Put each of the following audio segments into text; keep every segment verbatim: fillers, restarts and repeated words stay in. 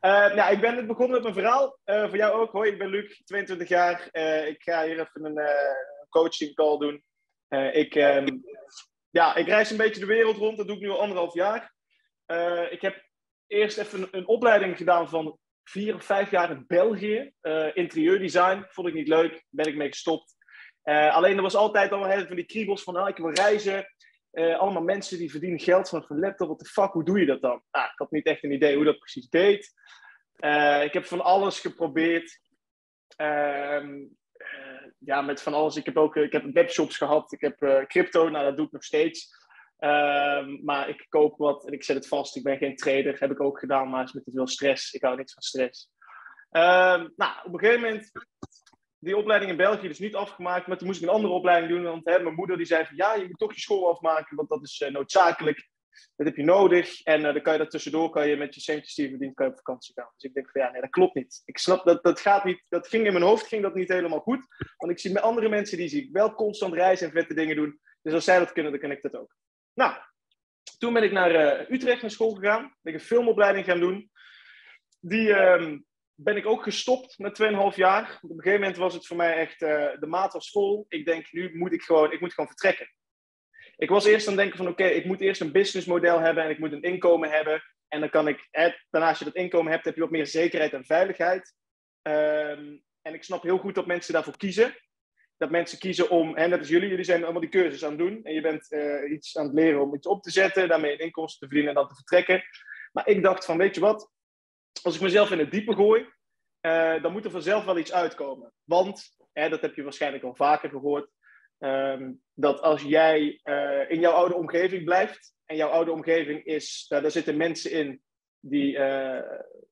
Uh, nou, ik ben net begonnen met mijn verhaal. Uh, voor jou ook. Hoi, ik ben Luc, tweeëntwintig jaar. Uh, ik ga hier even een uh, coaching call doen. Uh, ik, um, ja, ik reis een beetje de wereld rond. Dat doe ik nu al anderhalf jaar. Uh, ik heb eerst even een, een opleiding gedaan van vier of vijf jaar in België. Uh, interieurdesign. Vond ik niet leuk. Ben ik mee gestopt. Uh, alleen er was altijd al heel van die kriebels van ah, ik wil reizen. Uh, allemaal mensen die verdienen geld vanaf een laptop. What the fuck, hoe doe je dat dan? Ah, ik had niet echt een idee hoe dat precies deed. Uh, ik heb van alles geprobeerd. Uh, uh, ja, met van alles. Ik heb ook ik heb webshops gehad. Ik heb uh, crypto. Nou, dat doe ik nog steeds. Uh, maar ik koop wat en ik zet het vast. Ik ben geen trader. Heb ik ook gedaan, maar het is met te veel stress. Ik hou niks van stress. Uh, nou, op een gegeven moment... Die opleiding in België is niet afgemaakt, maar toen moest ik een andere opleiding doen. Want hè, mijn moeder die zei van ja, je moet toch je school afmaken, want dat is uh, noodzakelijk. Dat heb je nodig. En uh, dan kan je dat tussendoor, kan je met je centjes die je verdient, kan je op vakantie gaan. Dus ik denk van ja, nee, dat klopt niet. Ik snap dat, dat gaat niet. Dat ging in mijn hoofd, ging dat niet helemaal goed. Want ik zie met andere mensen, die zie ik wel constant reizen en vette dingen doen. Dus als zij dat kunnen, dan kan ik dat ook. Nou, toen ben ik naar uh, Utrecht naar school gegaan. Ben ik een filmopleiding gaan doen. Die... Uh, Ben ik ook gestopt na tweeënhalf jaar. Op een gegeven moment was het voor mij echt... Uh, de maat was vol. Ik denk, nu moet ik gewoon... Ik moet gewoon vertrekken. Ik was eerst aan het denken van... Oké, okay, ik moet eerst een businessmodel hebben... en ik moet een inkomen hebben. En dan kan ik... Eh, daarna als je dat inkomen hebt... heb je wat meer zekerheid en veiligheid. Um, en ik snap heel goed dat mensen daarvoor kiezen. Dat mensen kiezen om... En net als jullie. Jullie zijn allemaal die cursus aan het doen. En je bent uh, iets aan het leren om iets op te zetten. Daarmee een inkomsten te verdienen en dan te vertrekken. Maar ik dacht van... Weet je wat... Als ik mezelf in het diepe gooi, uh, dan moet er vanzelf wel iets uitkomen. Want, hè, dat heb je waarschijnlijk al vaker gehoord, um, dat als jij uh, in jouw oude omgeving blijft, en jouw oude omgeving is, nou, daar zitten mensen in die uh,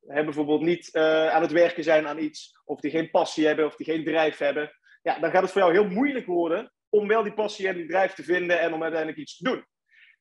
hè, bijvoorbeeld niet uh, aan het werken zijn aan iets, of die geen passie hebben, of die geen drijf hebben, ja, dan gaat het voor jou heel moeilijk worden om wel die passie en die drijf te vinden en om uiteindelijk iets te doen.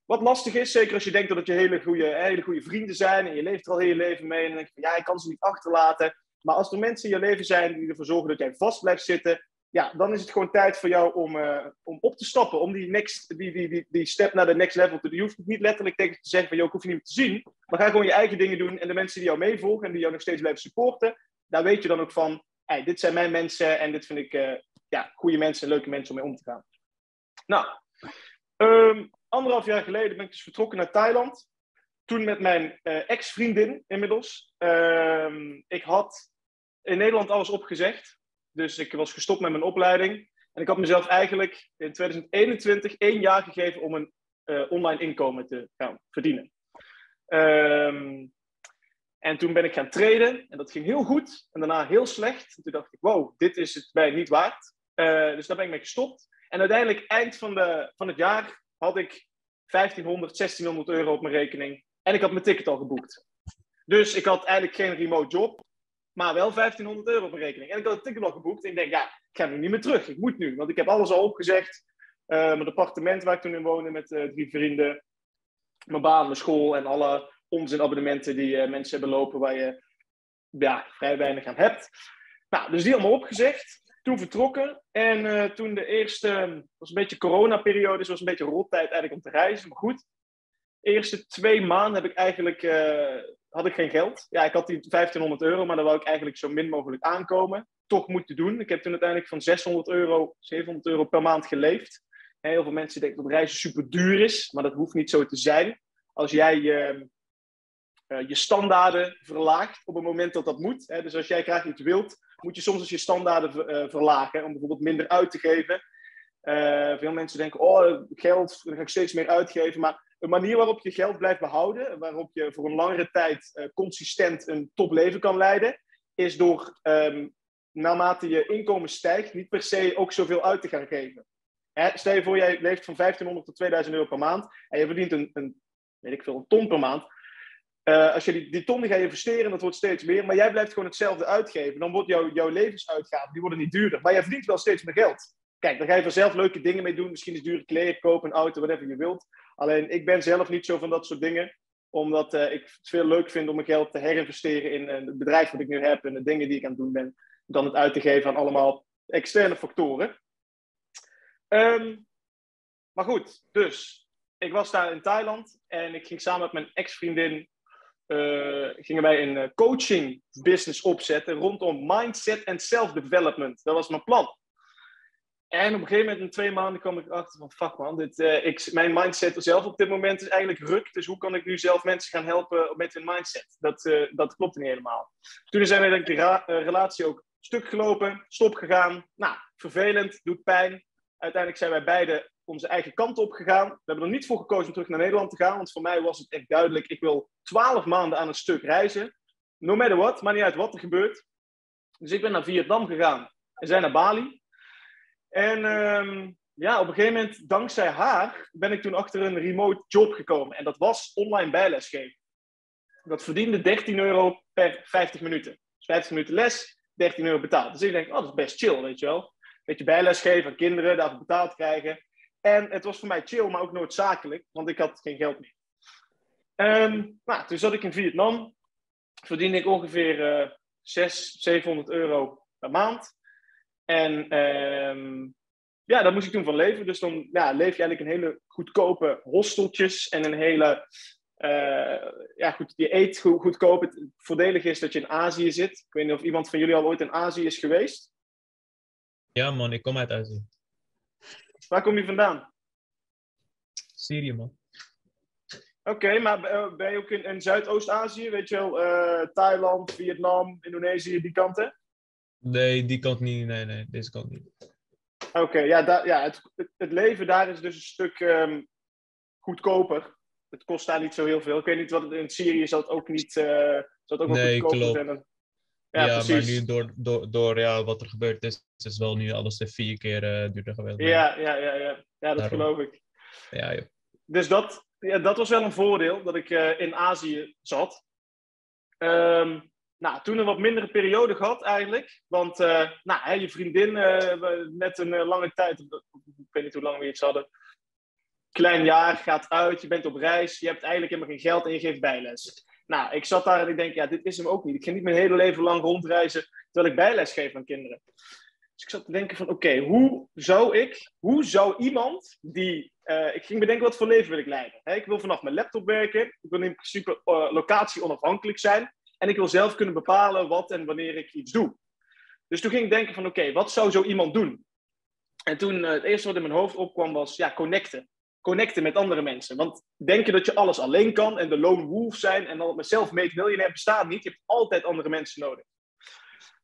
Wat lastig is, zeker als je denkt dat het je hele goede, hele goede vrienden zijn en je leeft er al heel je leven mee en dan denk je van ja, ik kan ze niet achterlaten. Maar als er mensen in je leven zijn die ervoor zorgen dat jij vast blijft zitten, ja, dan is het gewoon tijd voor jou om, uh, om op te stappen, om die, next, die, die, die, die step naar de next level te doen. Je hoeft het niet letterlijk tegen te zeggen van joh, ik hoef je niet meer te zien, maar ga gewoon je eigen dingen doen en de mensen die jou meevolgen en die jou nog steeds blijven supporten, daar weet je dan ook van, hey, dit zijn mijn mensen en dit vind ik uh, ja, goede mensen en leuke mensen om mee om te gaan. Nou, um, Anderhalf jaar geleden ben ik dus vertrokken naar Thailand. Toen met mijn uh, ex-vriendin inmiddels. Uh, ik had in Nederland alles opgezegd. Dus ik was gestopt met mijn opleiding. En ik had mezelf eigenlijk in tweeduizend eenentwintig één jaar gegeven om een uh, online inkomen te gaan verdienen. Uh, en toen ben ik gaan traden. En dat ging heel goed. En daarna heel slecht. En toen dacht ik, wow, dit is het mij niet waard. Uh, dus daar ben ik mee gestopt. En uiteindelijk eind van, de, van het jaar... had ik vijftienhonderd, zestienhonderd euro op mijn rekening. En ik had mijn ticket al geboekt. Dus ik had eigenlijk geen remote job. Maar wel vijftienhonderd euro op mijn rekening. En ik had het ticket al geboekt. En ik denk, ja, ik ga nu niet meer terug. Ik moet nu. Want ik heb alles al opgezegd. Uh, mijn appartement waar ik toen in woonde met uh, drie vrienden. Mijn baan, mijn school. En alle onzinabonnementen die uh, mensen hebben lopen. Waar je ja, vrij weinig aan hebt. Nou, dus die allemaal opgezegd. Toen vertrokken en uh, toen de eerste, het was een beetje coronaperiode, dus was een beetje rottijd eigenlijk om te reizen, maar goed. De eerste twee maanden heb ik eigenlijk, uh, had ik geen geld. Ja, ik had die vijftienhonderd euro, maar daar wou ik eigenlijk zo min mogelijk aankomen. Toch moeten doen. Ik heb toen uiteindelijk van zeshonderd euro, zevenhonderd euro per maand geleefd. En heel veel mensen denken dat reizen super duur is, maar dat hoeft niet zo te zijn. Als jij uh, uh, je standaarden verlaagt op het moment dat dat moet, hè, dus als jij graag iets wilt... moet je soms als je standaarden verlagen. Hè, om bijvoorbeeld minder uit te geven. Uh, veel mensen denken, oh, geld, dan ga ik steeds meer uitgeven. Maar een manier waarop je geld blijft behouden, waarop je voor een langere tijd uh, consistent een topleven kan leiden, is door um, naarmate je inkomen stijgt, niet per se ook zoveel uit te gaan geven. Hè, stel je voor, jij leeft van vijftienhonderd tot tweeduizend euro per maand en je verdient een, een, weet ik veel, een ton per maand. Uh, als je die, die ton gaat investeren, dat wordt steeds meer, maar jij blijft gewoon hetzelfde uitgeven. Dan wordt jouw, jouw levensuitgaven, die worden niet duurder. Maar jij verdient wel steeds meer geld. Kijk, dan ga je vanzelf leuke dingen mee doen. Misschien is dure kleren kopen, een auto, whatever je wilt. Alleen, ik ben zelf niet zo van dat soort dingen. Omdat uh, ik het veel leuk vind om mijn geld te herinvesteren in uh, het bedrijf wat ik nu heb en de dingen die ik aan het doen ben. Dan het uit te geven aan allemaal externe factoren. Um, maar goed, dus. Ik was daar in Thailand en ik ging samen met mijn ex-vriendin uh, gingen wij een coaching business opzetten rondom mindset en self-development. Dat was mijn plan. En op een gegeven moment, in twee maanden, kwam ik erachter van, fuck man, dit, uh, ik, mijn mindset zelf op dit moment is eigenlijk ruk. Dus hoe kan ik nu zelf mensen gaan helpen met hun mindset? Dat, uh, dat klopt niet helemaal. Toen zijn we denk ik de uh, relatie ook stuk gelopen, stop gegaan. Nou, vervelend, doet pijn. Uiteindelijk zijn wij beide onze eigen kant op gegaan. We hebben er niet voor gekozen om terug naar Nederland te gaan. Want voor mij was het echt duidelijk, ik wil twaalf maanden aan een stuk reizen. No matter what, maar niet uit wat er gebeurt. Dus ik ben naar Vietnam gegaan en zijn naar Bali. En um, ja, op een gegeven moment, dankzij haar, ben ik toen achter een remote job gekomen. En dat was online bijlesgeven. Dat verdiende dertien euro per vijftig minuten. Dus vijftig minuten les, dertien euro betaald. Dus ik denk, oh, dat is best chill, weet je wel. Een beetje bijlesgeven aan kinderen, daarvoor betaald krijgen. En het was voor mij chill, maar ook noodzakelijk, want ik had geen geld meer. Um, nou, toen zat ik in Vietnam. Verdiende ik ongeveer uh, zeshonderd, zevenhonderd euro per maand. En um, ja, daar moest ik toen van leven. Dus dan ja, leef je eigenlijk in hele goedkope hosteltjes. En een hele... Uh, ja, goed, je eet goed, goedkoop. Het voordelig is dat je in Azië zit. Ik weet niet of iemand van jullie al ooit in Azië is geweest. Ja man, ik kom uit Azië. Waar kom je vandaan? Syrië man. Oké, okay, maar uh, ben je ook in, in Zuidoost-Azië? Weet je wel, uh, Thailand, Vietnam, Indonesië, die kanten? Nee, die kant niet. Nee, nee, deze kant niet. Oké, okay, ja, da- ja het, het, het leven daar is dus een stuk um, goedkoper. Het kost daar niet zo heel veel. Ik weet niet wat het in Syrië zal het ook niet. Uh, zal het ook nee, wel goedkoper klopt. Zijn. Ja, ja maar nu door, door, door ja, wat er gebeurd is, is wel nu alles vier keer uh, duurder geweest. Ja, ja, ja, ja. ja dat Daarom. geloof ik. Ja, joh. Dus dat, ja, dat was wel een voordeel dat ik uh, in Azië zat. Um, Nou, toen een wat mindere periode gehad eigenlijk. Want uh, nou, hè, je vriendin, uh, net een uh, lange tijd, ik weet niet hoe lang we iets hadden. Klein jaar, gaat uit, je bent op reis, je hebt eigenlijk helemaal geen geld en je geeft bijles. Nou, ik zat daar en ik denk, ja, dit is hem ook niet. Ik ga niet mijn hele leven lang rondreizen terwijl ik bijles geef aan kinderen. Dus ik zat te denken van, oké, okay, hoe zou ik, hoe zou iemand die... Uh, ik ging bedenken wat voor leven wil ik leiden. Hè? Ik wil vanaf mijn laptop werken, ik wil in principe uh, locatie onafhankelijk zijn. En ik wil zelf kunnen bepalen wat en wanneer ik iets doe. Dus toen ging ik denken van, oké, okay, wat zou zo iemand doen? En toen, uh, het eerste wat in mijn hoofd opkwam was, ja, connecten. Connecten met andere mensen. Want denken dat je alles alleen kan en de lone wolf zijn en dan met self-made millionaire bestaat niet. Je hebt altijd andere mensen nodig.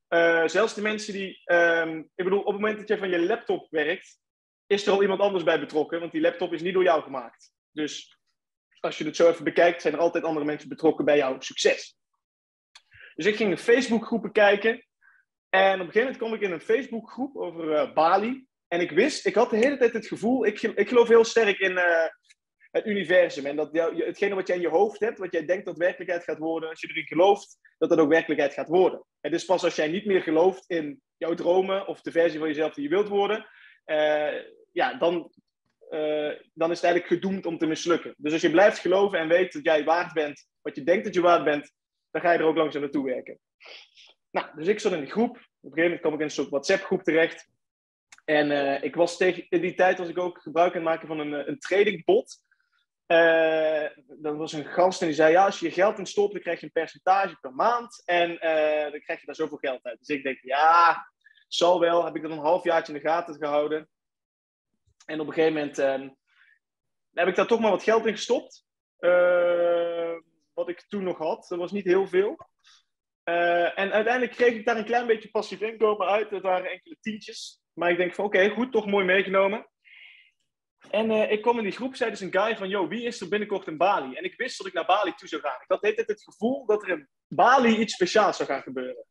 Uh, zelfs de mensen die, um, ik bedoel, op het moment dat je van je laptop werkt, is er al iemand anders bij betrokken. Want die laptop is niet door jou gemaakt. Dus als je het zo even bekijkt, zijn er altijd andere mensen betrokken bij jouw succes. Dus ik ging in Facebookgroepen kijken. En op een gegeven moment kwam ik in een Facebookgroep over uh, Bali. En ik wist, ik had de hele tijd het gevoel... Ik, ik geloof heel sterk in uh, het universum. En dat jou, hetgene wat jij in je hoofd hebt, wat jij denkt dat werkelijkheid gaat worden. Als je erin gelooft, dat dat ook werkelijkheid gaat worden. Het is pas als jij niet meer gelooft in jouw dromen of de versie van jezelf die je wilt worden. Uh, ja, dan, uh, dan is het eigenlijk gedoemd om te mislukken. Dus als je blijft geloven en weet dat jij waard bent, wat je denkt dat je waard bent, dan ga je er ook langzaam naartoe werken. Nou, dus ik zat in die groep. Op een gegeven moment kwam ik in een soort WhatsApp-groep terecht. En uh, ik was tegen, in die tijd was ik ook gebruik aan het maken van een, een tradingbot. Uh, dat was een gast en die zei, ja, als je je geld instopt, dan krijg je een percentage per maand. En uh, dan krijg je daar zoveel geld uit. Dus ik denk, ja, zal wel. Heb ik dat een halfjaartje in de gaten gehouden. En op een gegeven moment uh, heb ik daar toch maar wat geld in gestopt. Uh, wat ik toen nog had. Dat was niet heel veel. Uh, en uiteindelijk kreeg ik daar een klein beetje passief inkomen uit. Dat waren enkele tientjes. Maar ik denk van, oké, okay, goed, toch mooi meegenomen. En uh, ik kwam in die groep, zei dus een guy van, yo, wie is er binnenkort in Bali? En ik wist dat ik naar Bali toe zou gaan. Ik had de hele tijd het gevoel dat er in Bali iets speciaals zou gaan gebeuren.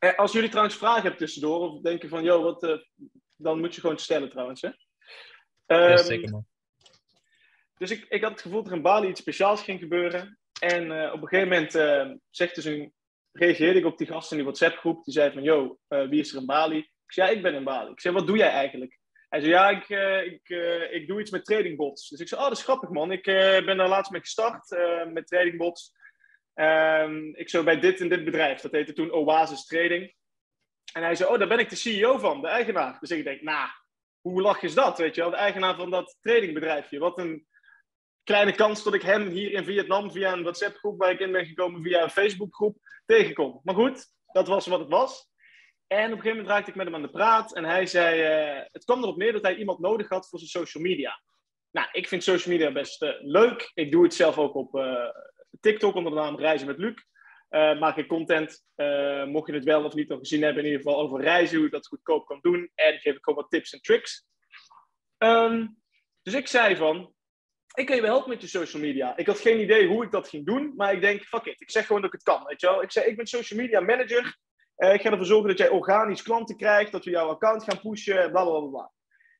Uh, als jullie trouwens vragen hebben tussendoor, of denken van, yo, wat, uh, dan moet je gewoon stellen trouwens, hè? Um, ja, zeker man. Dus ik, ik had het gevoel dat er in Bali iets speciaals ging gebeuren. En uh, op een gegeven moment uh, zegt dus een, reageerde ik op die gast in die WhatsApp-groep. Die zei van, yo, uh, wie is er in Bali? Ik zei, ja, ik ben in Bali. Ik zei, wat doe jij eigenlijk? Hij zei, ja, ik, uh, ik, uh, ik doe iets met tradingbots. Dus ik zei, oh, dat is grappig, man. Ik uh, ben daar laatst mee gestart, uh, met tradingbots. Um, ik zei, bij dit en dit bedrijf. Dat heette toen Oasis Trading. En hij zei, oh, daar ben ik de C E O van, de eigenaar. Dus ik denk, nou, nah, hoe lach is dat, weet je wel? De eigenaar van dat tradingbedrijfje. Wat een... kleine kans dat ik hem hier in Vietnam via een WhatsApp-groep waar ik in ben gekomen, via een Facebook-groep tegenkom. Maar goed, dat was wat het was. En op een gegeven moment raakte ik met hem aan de praat en hij zei, uh, het kwam erop neer dat hij iemand nodig had voor zijn social media. Nou, ik vind social media best uh, leuk. Ik doe het zelf ook op uh, TikTok onder de naam Reizen met Luc. Uh, maak ik content, uh, mocht je het wel of niet al gezien hebben, in ieder geval over reizen, hoe je dat goedkoop kan doen. En geef ik gewoon wat tips en tricks. Um, dus ik zei van, ik kan je wel helpen met je social media. Ik had geen idee hoe ik dat ging doen, maar ik denk, fuck it, ik zeg gewoon dat ik het kan. Weet je wel? Ik zei, ik ben social media manager. Uh, ik ga ervoor zorgen dat jij organisch klanten krijgt, dat we jouw account gaan pushen, bla bla bla bla.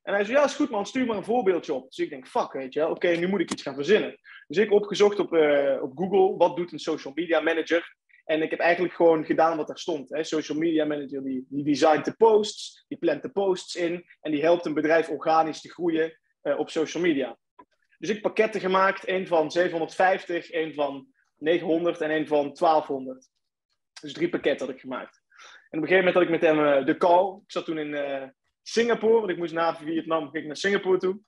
En hij zei, ja, is goed man, stuur maar een voorbeeldje op. Dus ik denk, fuck, weet je wel, oké, okay, nu moet ik iets gaan verzinnen. Dus ik opgezocht op, uh, op Google, wat doet een social media manager? En ik heb eigenlijk gewoon gedaan wat er stond. Hè? Social media manager, die, die designt de posts, die plant de posts in, en die helpt een bedrijf organisch te groeien uh, op social media. Dus ik pakketten gemaakt, één van zevenhonderdvijftig, één van negenhonderd en één van twaalfhonderd. Dus drie pakketten had ik gemaakt. En op een gegeven moment had ik met hem uh, de call. Ik zat toen in uh, Singapore, want ik moest na Vietnam ging ik naar Singapore toe.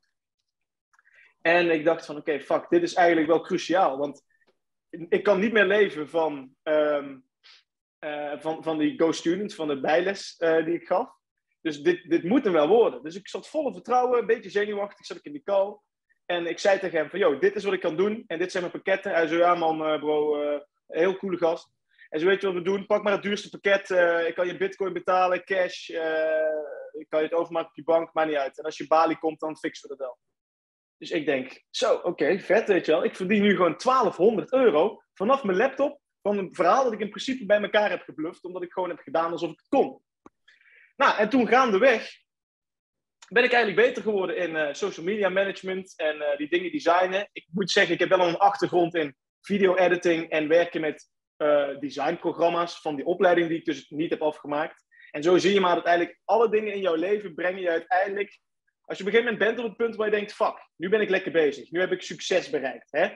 En ik dacht van, oké, okay, fuck, dit is eigenlijk wel cruciaal. Want ik kan niet meer leven van, um, uh, van, van die Go Students, van de bijles uh, die ik gaf. Dus dit, dit moet hem wel worden. Dus ik zat vol vertrouwen, een beetje zenuwachtig zat ik in die call. En ik zei tegen hem van, yo, dit is wat ik kan doen. En dit zijn mijn pakketten. Hij zei, ja man, bro, uh, heel coole gast. En zo weet je wat we doen, pak maar het duurste pakket. Uh, ik kan je bitcoin betalen, cash. Uh, ik kan je het overmaken op je bank, maakt niet uit. En als je Bali komt, dan fixen we dat wel. Dus ik denk, zo, oké, okay, vet, weet je wel. Ik verdien nu gewoon twaalfhonderd euro vanaf mijn laptop van een verhaal dat ik in principe bij elkaar heb gebluft, omdat ik gewoon heb gedaan alsof ik het kon. Nou, en toen gaandeweg ben ik eigenlijk beter geworden in uh, social media management en uh, die dingen designen. Ik moet zeggen, ik heb wel een achtergrond in video editing en werken met Uh, designprogramma's van die opleiding die ik dus niet heb afgemaakt. En zo zie je maar dat eigenlijk alle dingen in jouw leven brengen je uiteindelijk, als je op een gegeven moment bent op het punt waar je denkt, fuck, nu ben ik lekker bezig, nu heb ik succes bereikt. Hè?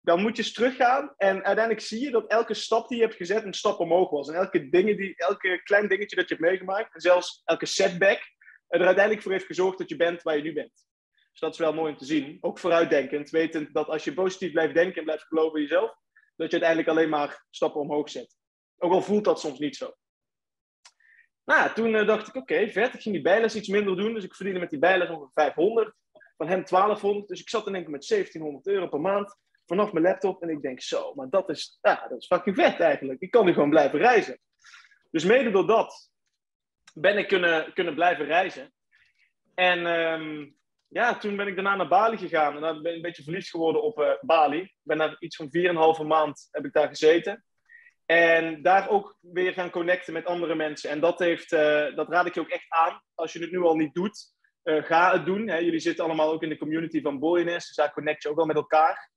Dan moet je eens teruggaan en uiteindelijk zie je dat elke stap die je hebt gezet een stap omhoog was. En elke, dingen die, elke klein dingetje dat je hebt meegemaakt, en zelfs elke setback, er uiteindelijk voor heeft gezorgd dat je bent waar je nu bent. Dus dat is wel mooi om te zien. Ook vooruitdenkend, wetend dat als je positief blijft denken en blijft geloven in jezelf, dat je uiteindelijk alleen maar stappen omhoog zet. Ook al voelt dat soms niet zo. Nou, toen uh, dacht ik, oké, okay, vet. Ik ging die bijles iets minder doen. Dus ik verdiende met die bijles ongeveer vijfhonderd. Van hem twaalfhonderd. Dus ik zat in één keer met zeventienhonderd euro per maand. Vanaf mijn laptop. En ik denk, zo, maar dat is, ja, dat is fucking vet eigenlijk. Ik kan nu gewoon blijven reizen. Dus mede door dat ben ik kunnen, kunnen blijven reizen. En Um, Ja, toen ben ik daarna naar Bali gegaan. En daar ben ik een beetje verliefd geworden op uh, Bali. Ik ben daar iets van vier en een halve maand heb ik daar gezeten. En daar ook weer gaan connecten met andere mensen. En dat, heeft, uh, dat raad ik je ook echt aan. Als je het nu al niet doet, uh, ga het doen. Hè. Jullie zitten allemaal ook in de community van Boyness. Dus daar connect je ook wel met elkaar.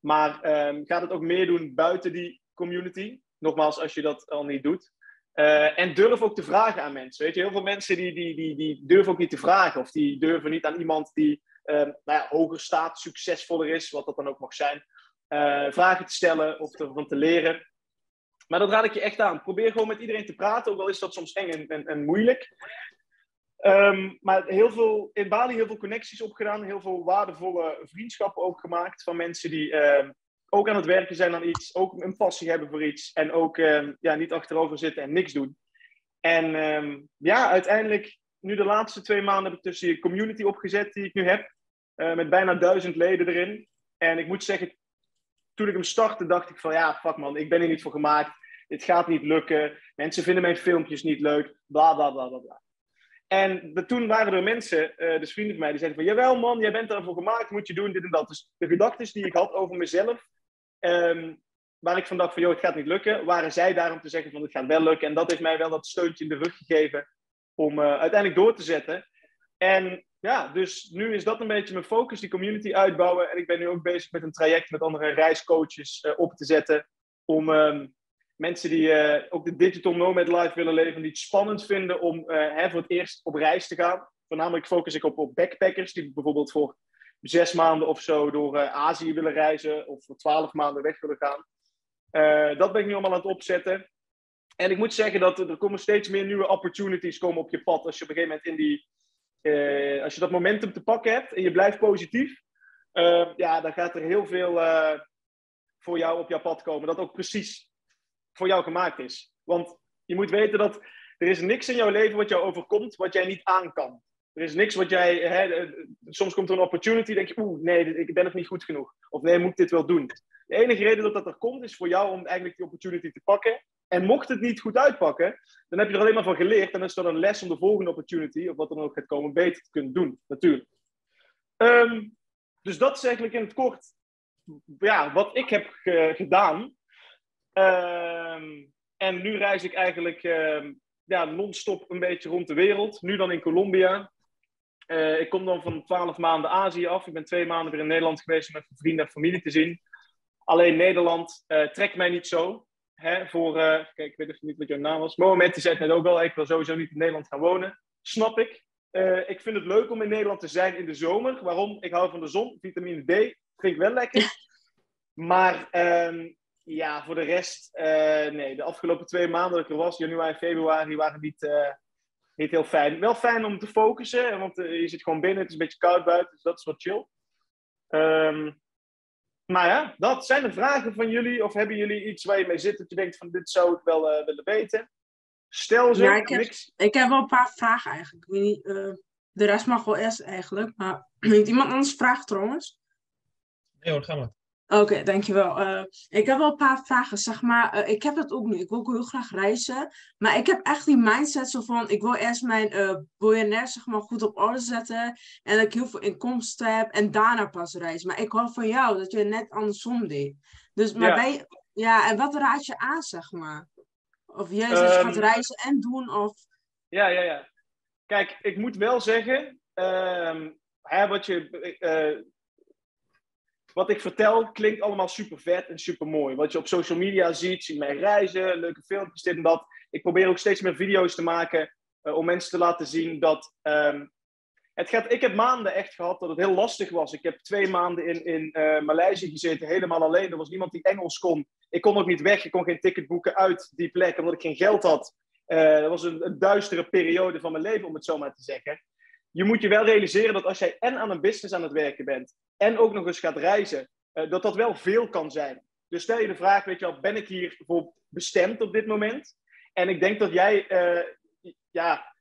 Maar um, ga dat ook meer doen buiten die community. Nogmaals, als je dat al niet doet. Uh, en durf ook te vragen aan mensen. Weet je, heel veel mensen die, die, die, die durven ook niet te vragen. Of die durven niet aan iemand die uh, nou ja, hoger staat, succesvoller is. Wat dat dan ook mag zijn. Uh, vragen te stellen of ervan te leren. Maar dat raad ik je echt aan. Probeer gewoon met iedereen te praten. Ook al is dat soms eng en, en, en moeilijk. Um, maar heel veel, in Bali heel veel connecties opgedaan. Heel veel waardevolle vriendschappen ook gemaakt. Van mensen die Uh, ook aan het werken zijn aan iets, ook een passie hebben voor iets en ook um, ja, niet achterover zitten en niks doen. En um, ja, uiteindelijk, nu de laatste twee maanden heb ik dus die community opgezet die ik nu heb, uh, met bijna duizend leden erin. En ik moet zeggen, toen ik hem startte dacht ik van ja, fuck man, ik ben hier niet voor gemaakt, dit gaat niet lukken, mensen vinden mijn filmpjes niet leuk, bla bla bla bla bla. En de, toen waren er mensen, uh, dus vrienden van mij, die zeiden van jawel man, jij bent daarvoor gemaakt, moet je doen, dit en dat. Dus de gedachten die ik had over mezelf, Um, waar ik van dacht van, joh, het gaat niet lukken, waren zij daar om te zeggen van, het gaat wel lukken. En dat heeft mij wel dat steuntje in de rug gegeven om uh, uiteindelijk door te zetten. En ja, dus nu is dat een beetje mijn focus, die community uitbouwen. En ik ben nu ook bezig met een traject met andere reiscoaches uh, op te zetten. Om um, mensen die uh, ook de digital nomad life willen leven, die het spannend vinden om uh, hè, voor het eerst op reis te gaan. Voornamelijk focus ik op, op backpackers, die bijvoorbeeld voor zes maanden of zo door uh, Azië willen reizen of voor twaalf maanden weg willen gaan. Uh, dat ben ik nu allemaal aan het opzetten. En ik moet zeggen dat er komen steeds meer nieuwe opportunities komen op je pad. Als je op een gegeven moment in die, uh, als je dat momentum te pakken hebt en je blijft positief, Uh, ja, dan gaat er heel veel uh, voor jou op jouw pad komen. Dat ook precies voor jou gemaakt is. Want je moet weten dat er is niks in jouw leven wat jou overkomt, wat jij niet aan kan. Er is niks wat jij... Hè, soms komt er een opportunity, denk je, oeh, nee, ik ben nog niet goed genoeg. Of nee, moet ik dit wel doen? De enige reden dat dat er komt, is voor jou om eigenlijk die opportunity te pakken. En mocht het niet goed uitpakken, dan heb je er alleen maar van geleerd. En dan is dat een les om de volgende opportunity, of wat dan ook gaat komen, beter te kunnen doen. Natuurlijk. Um, dus dat is eigenlijk in het kort ja, wat ik heb ge gedaan. Um, en nu reis ik eigenlijk um, ja, non-stop een beetje rond de wereld. Nu dan in Colombia. Uh, ik kom dan van twaalf maanden Azië af. Ik ben twee maanden weer in Nederland geweest om met vrienden en familie te zien. Alleen Nederland uh, trekt mij niet zo. Hè, voor, uh, kijk, ik weet even niet wat jouw naam was. Mohamed die zei het net ook al, ik wil sowieso niet in Nederland gaan wonen. Snap ik. Uh, ik vind het leuk om in Nederland te zijn in de zomer. Waarom? Ik hou van de zon. Vitamine D drink wel lekker. Maar um, ja, voor de rest, uh, nee, de afgelopen twee maanden dat ik er was, januari, februari, waren niet, uh, niet heel fijn. Wel fijn om te focussen, want uh, je zit gewoon binnen, het is een beetje koud buiten, dus dat is wat chill. Um, Maar ja, dat zijn de vragen van jullie. Of hebben jullie iets waar je mee zit dat je denkt van dit zou ik wel uh, willen weten? Stel ze. Ja, ik, heb, niks. ik heb wel een paar vragen eigenlijk. Ik weet niet, uh, de rest mag wel eerst eigenlijk. Maar heeft iemand anders vragen trouwens? Nee hoor, ga maar. Oké, okay, dankjewel. Uh, ik heb wel een paar vragen. Zeg maar, uh, ik heb dat ook nu. Ik wil ook heel graag reizen. Maar ik heb echt die mindset zo van... Ik wil eerst mijn uh, bolonairs zeg maar, goed op orde zetten. En dat ik heel veel inkomsten heb. En daarna pas reizen. Maar ik hoor van jou dat je net andersom deed. Dus, maar ja. Bij, ja, en wat raad je aan, zeg maar? Of jij um, gaat reizen en doen, of... Ja, ja, ja. Kijk, ik moet wel zeggen... Um, hè, wat je... Uh, Wat ik vertel klinkt allemaal super vet en super mooi. Wat je op social media ziet, zie mij reizen, leuke filmpjes, dit en dat. Ik probeer ook steeds meer video's te maken uh, om mensen te laten zien dat... Um, het gaat, ik heb maanden echt gehad dat het heel lastig was. Ik heb twee maanden in, in uh, Maleisië gezeten, helemaal alleen. Er was niemand die Engels kon. Ik kon ook niet weg, ik kon geen ticket boeken uit die plek, omdat ik geen geld had. Uh, dat was een, een duistere periode van mijn leven, om het zo maar te zeggen. Je moet je wel realiseren dat als jij en aan een business aan het werken bent... en ook nog eens gaat reizen, dat dat wel veel kan zijn. Dus stel je de vraag, weet je wel, ben ik hier voor bestemd op dit moment? En ik denk dat jij, uh, ja,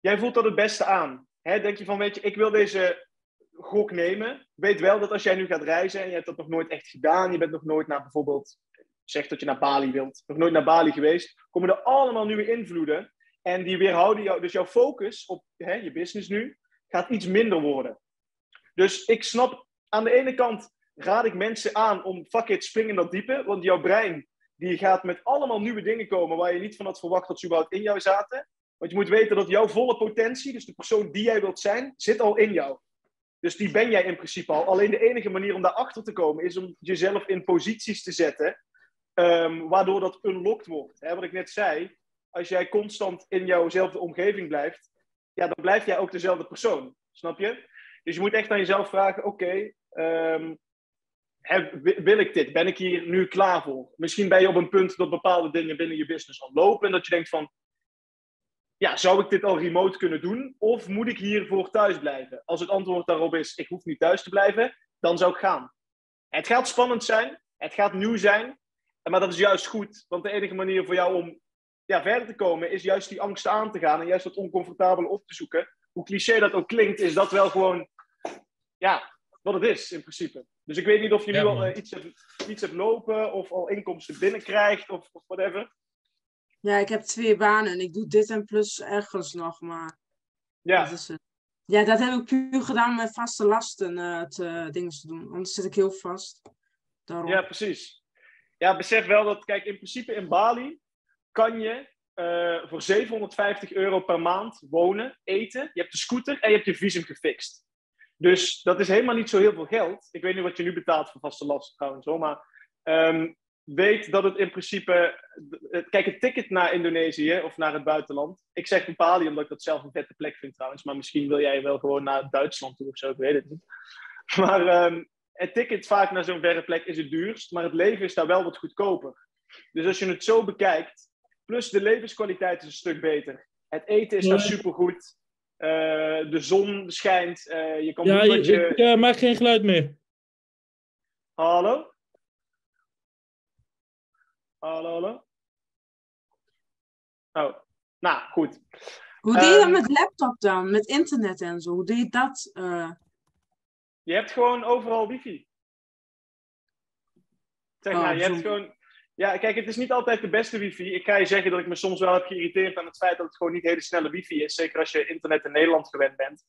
jij voelt dat het beste aan. Hè? Denk je van, weet je, ik wil deze gok nemen. Weet wel dat als jij nu gaat reizen en je hebt dat nog nooit echt gedaan, je bent nog nooit naar bijvoorbeeld, zeg dat je naar Bali wilt, nog nooit naar Bali geweest, komen er allemaal nieuwe invloeden en die weerhouden jou. Dus jouw focus op hè, je business nu gaat iets minder worden. Dus ik snap, aan de ene kant raad ik mensen aan om, fuck it, spring in dat diepe. Want jouw brein, die gaat met allemaal nieuwe dingen komen waar je niet van had verwacht dat ze überhaupt in jou zaten. Want je moet weten dat jouw volle potentie, dus de persoon die jij wilt zijn, zit al in jou. Dus die ben jij in principe al. Alleen de enige manier om daarachter te komen is om jezelf in posities te zetten, um, waardoor dat unlocked wordt. Hè, wat ik net zei, als jij constant in jouwzelfde omgeving blijft, ja, dan blijf jij ook dezelfde persoon. Snap je? Dus je moet echt aan jezelf vragen, oké, okay, um, wil ik dit? Ben ik hier nu klaar voor? Misschien ben je op een punt dat bepaalde dingen binnen je business al lopen. En dat je denkt van, ja, zou ik dit al remote kunnen doen? Of moet ik hiervoor thuis blijven? Als het antwoord daarop is, ik hoef niet thuis te blijven, dan zou ik gaan. Het gaat spannend zijn, het gaat nieuw zijn. Maar dat is juist goed, want de enige manier voor jou om ja, verder te komen... is juist die angsten aan te gaan en juist dat oncomfortabele op te zoeken. Hoe cliché dat ook klinkt, is dat wel gewoon... Ja, wat het is in principe. Dus ik weet niet of je ja, nu al uh, iets, hebt, iets hebt lopen of al inkomsten binnenkrijgt of, of whatever. Ja, ik heb twee banen en ik doe dit en plus ergens nog, maar... Ja, dat, is het. Ja, dat heb ik puur gedaan om met vaste lasten uh, te, uh, dingen te doen. Anders zit ik heel vast. Daarom. Ja, precies. Ja, besef wel dat, kijk, in principe in Bali kan je uh, voor zevenhonderdvijftig euro per maand wonen, eten. Je hebt de scooter en je hebt je visum gefixt. Dus dat is helemaal niet zo heel veel geld. Ik weet niet wat je nu betaalt voor vaste lasten trouwens. Hoor, maar um, weet dat het in principe... Kijk, een ticket naar Indonesië of naar het buitenland. Ik zeg Bali omdat ik dat zelf een vette plek vind trouwens. Maar misschien wil jij wel gewoon naar Duitsland toe of zo. Ik weet het niet. Maar um, het ticket vaak naar zo'n verre plek is het duurst. Maar het leven is daar wel wat goedkoper. Dus als je het zo bekijkt... Plus de levenskwaliteit is een stuk beter. Het eten is daar supergoed. Uh, de zon schijnt. Uh, je kan ja, je, je... ik uh, maak geen geluid meer. Hallo? Hallo, hallo? Oh, nou, goed. Hoe doe je dat met laptop dan? Met internet en zo? Hoe doe je dat? Uh... Je hebt gewoon overal wifi. Zeg maar, oh, je hebt gewoon... Ja, kijk, het is niet altijd de beste wifi. Ik ga je zeggen dat ik me soms wel heb geïrriteerd aan het feit dat het gewoon niet hele snelle wifi is. Zeker als je internet in Nederland gewend bent.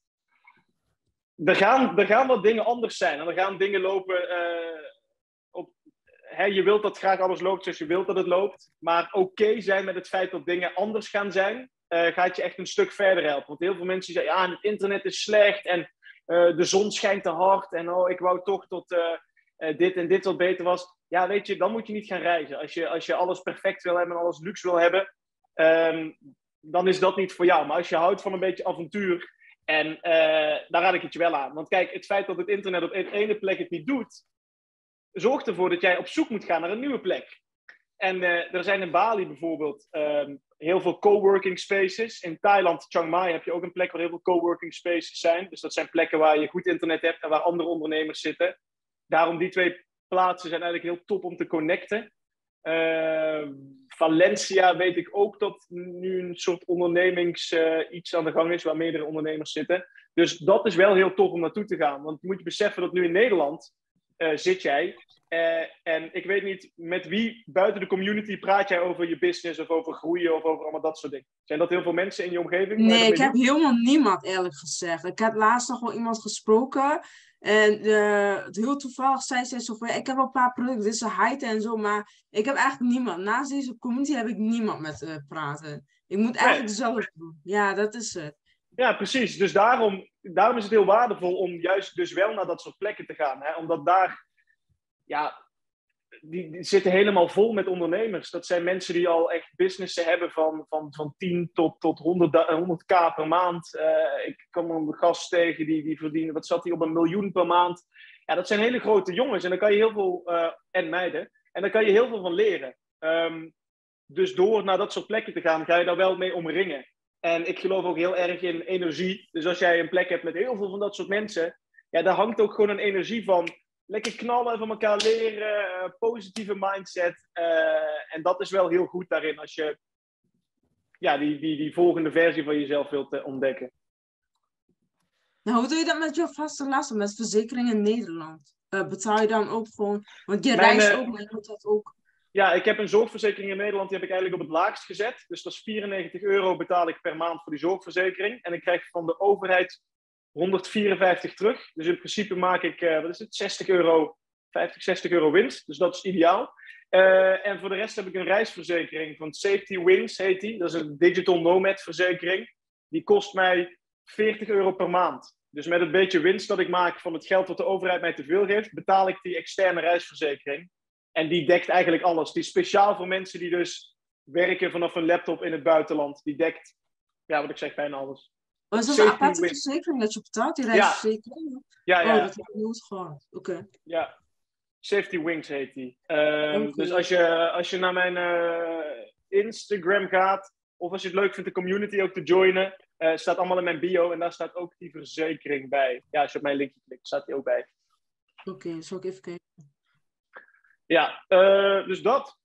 Er gaan, er gaan wat dingen anders zijn. En er gaan dingen lopen... Uh, op, hè, je wilt dat graag alles loopt zoals je wilt dat het loopt. Maar oké zijn met het feit dat dingen anders gaan zijn... Uh, gaat je echt een stuk verder helpen. Want heel veel mensen zeggen, ja, het internet is slecht en uh, de zon schijnt te hard en oh, ik wou toch dat uh, uh, dit en dit wat beter was. Ja, weet je, dan moet je niet gaan reizen. Als je, als je alles perfect wil hebben en alles luxe wil hebben, um, dan is dat niet voor jou. Maar als je houdt van een beetje avontuur, en uh, daar raad ik het je wel aan. Want kijk, het feit dat het internet op één ene plek het niet doet, zorgt ervoor dat jij op zoek moet gaan naar een nieuwe plek. En uh, er zijn in Bali bijvoorbeeld um, heel veel coworking spaces. In Thailand, Chiang Mai, heb je ook een plek waar heel veel coworking spaces zijn. Dus dat zijn plekken waar je goed internet hebt en waar andere ondernemers zitten. Daarom die twee plaatsen zijn eigenlijk heel top om te connecten. Uh, Valencia weet ik ook dat nu een soort ondernemings uh, iets aan de gang is waar meerdere ondernemers zitten. Dus dat is wel heel tof om naartoe te gaan. Want moet je beseffen dat nu in Nederland uh, zit jij... Uh, en ik weet niet, met wie buiten de community praat jij over je business of over groeien of over allemaal dat soort dingen? Zijn dat heel veel mensen in je omgeving? Nee, ik heb helemaal niemand eerlijk gezegd. Ik heb laatst nog wel iemand gesproken en uh, heel toevallig zei zij zo van, ik heb wel een paar producten, dit is een high-tech en zo, maar ik heb eigenlijk niemand. Naast deze community heb ik niemand met uh, praten. Ik moet eigenlijk nee. zelf doen. Ja, dat is het. Ja, precies. Dus daarom, daarom is het heel waardevol om juist dus wel naar dat soort plekken te gaan. Hè? Omdat daar... Ja, die, die zitten helemaal vol met ondernemers. Dat zijn mensen die al echt businessen hebben van, van, van tien tot, tot honderd k per maand. Uh, ik kwam een gast tegen die, die verdienen, wat zat hij op, een miljoen per maand. Ja, dat zijn hele grote jongens en daar kan je heel veel, uh, en meiden, en daar kan je heel veel van leren. Um, dus door naar dat soort plekken te gaan, ga je daar wel mee omringen. En ik geloof ook heel erg in energie. Dus als jij een plek hebt met heel veel van dat soort mensen, ja, daar hangt ook gewoon een energie van... Lekker knallen, van elkaar leren, positieve mindset. Uh, en dat is wel heel goed daarin als je ja, die, die, die volgende versie van jezelf wilt uh, ontdekken. Nou, hoe doe je dat met je vaste lasten, met verzekering in Nederland? Uh, betaal je dan ook gewoon, want je Mijn, reist ook, maar je doet dat ook. Ja, ik heb een zorgverzekering in Nederland, die heb ik eigenlijk op het laagst gezet. Dus dat is vierennegentig euro betaal ik per maand voor die zorgverzekering. En ik krijg van de overheid... honderdvierenvijftig terug. Dus in principe maak ik, uh, wat is het, zestig euro, vijftig, zestig euro winst. Dus dat is ideaal. Uh, en voor de rest heb ik een reisverzekering van Safety Wings, heet die. Dat is een digital nomad verzekering. Die kost mij veertig euro per maand. Dus met een beetje winst dat ik maak van het geld wat de overheid mij te veel geeft, betaal ik die externe reisverzekering. En die dekt eigenlijk alles. Die is speciaal voor mensen die dus werken vanaf een laptop in het buitenland. Die dekt, ja, wat ik zeg, bijna alles. Oh, is dat een aparte verzekering dat je betaalt? Die reisverzekering? Ja. Ja, ja. Oh, dat heb ik nooit gehad. Oké. Okay. Ja. Safety Wings heet die. Um, okay. Dus als je, als je naar mijn uh, Instagram gaat, of als je het leuk vindt de community ook te joinen, uh, staat allemaal in mijn bio en daar staat ook die verzekering bij. Ja, als je op mijn linkje klikt, staat die ook bij. Oké, okay, zal ik even kijken. Ja, uh, dus dat.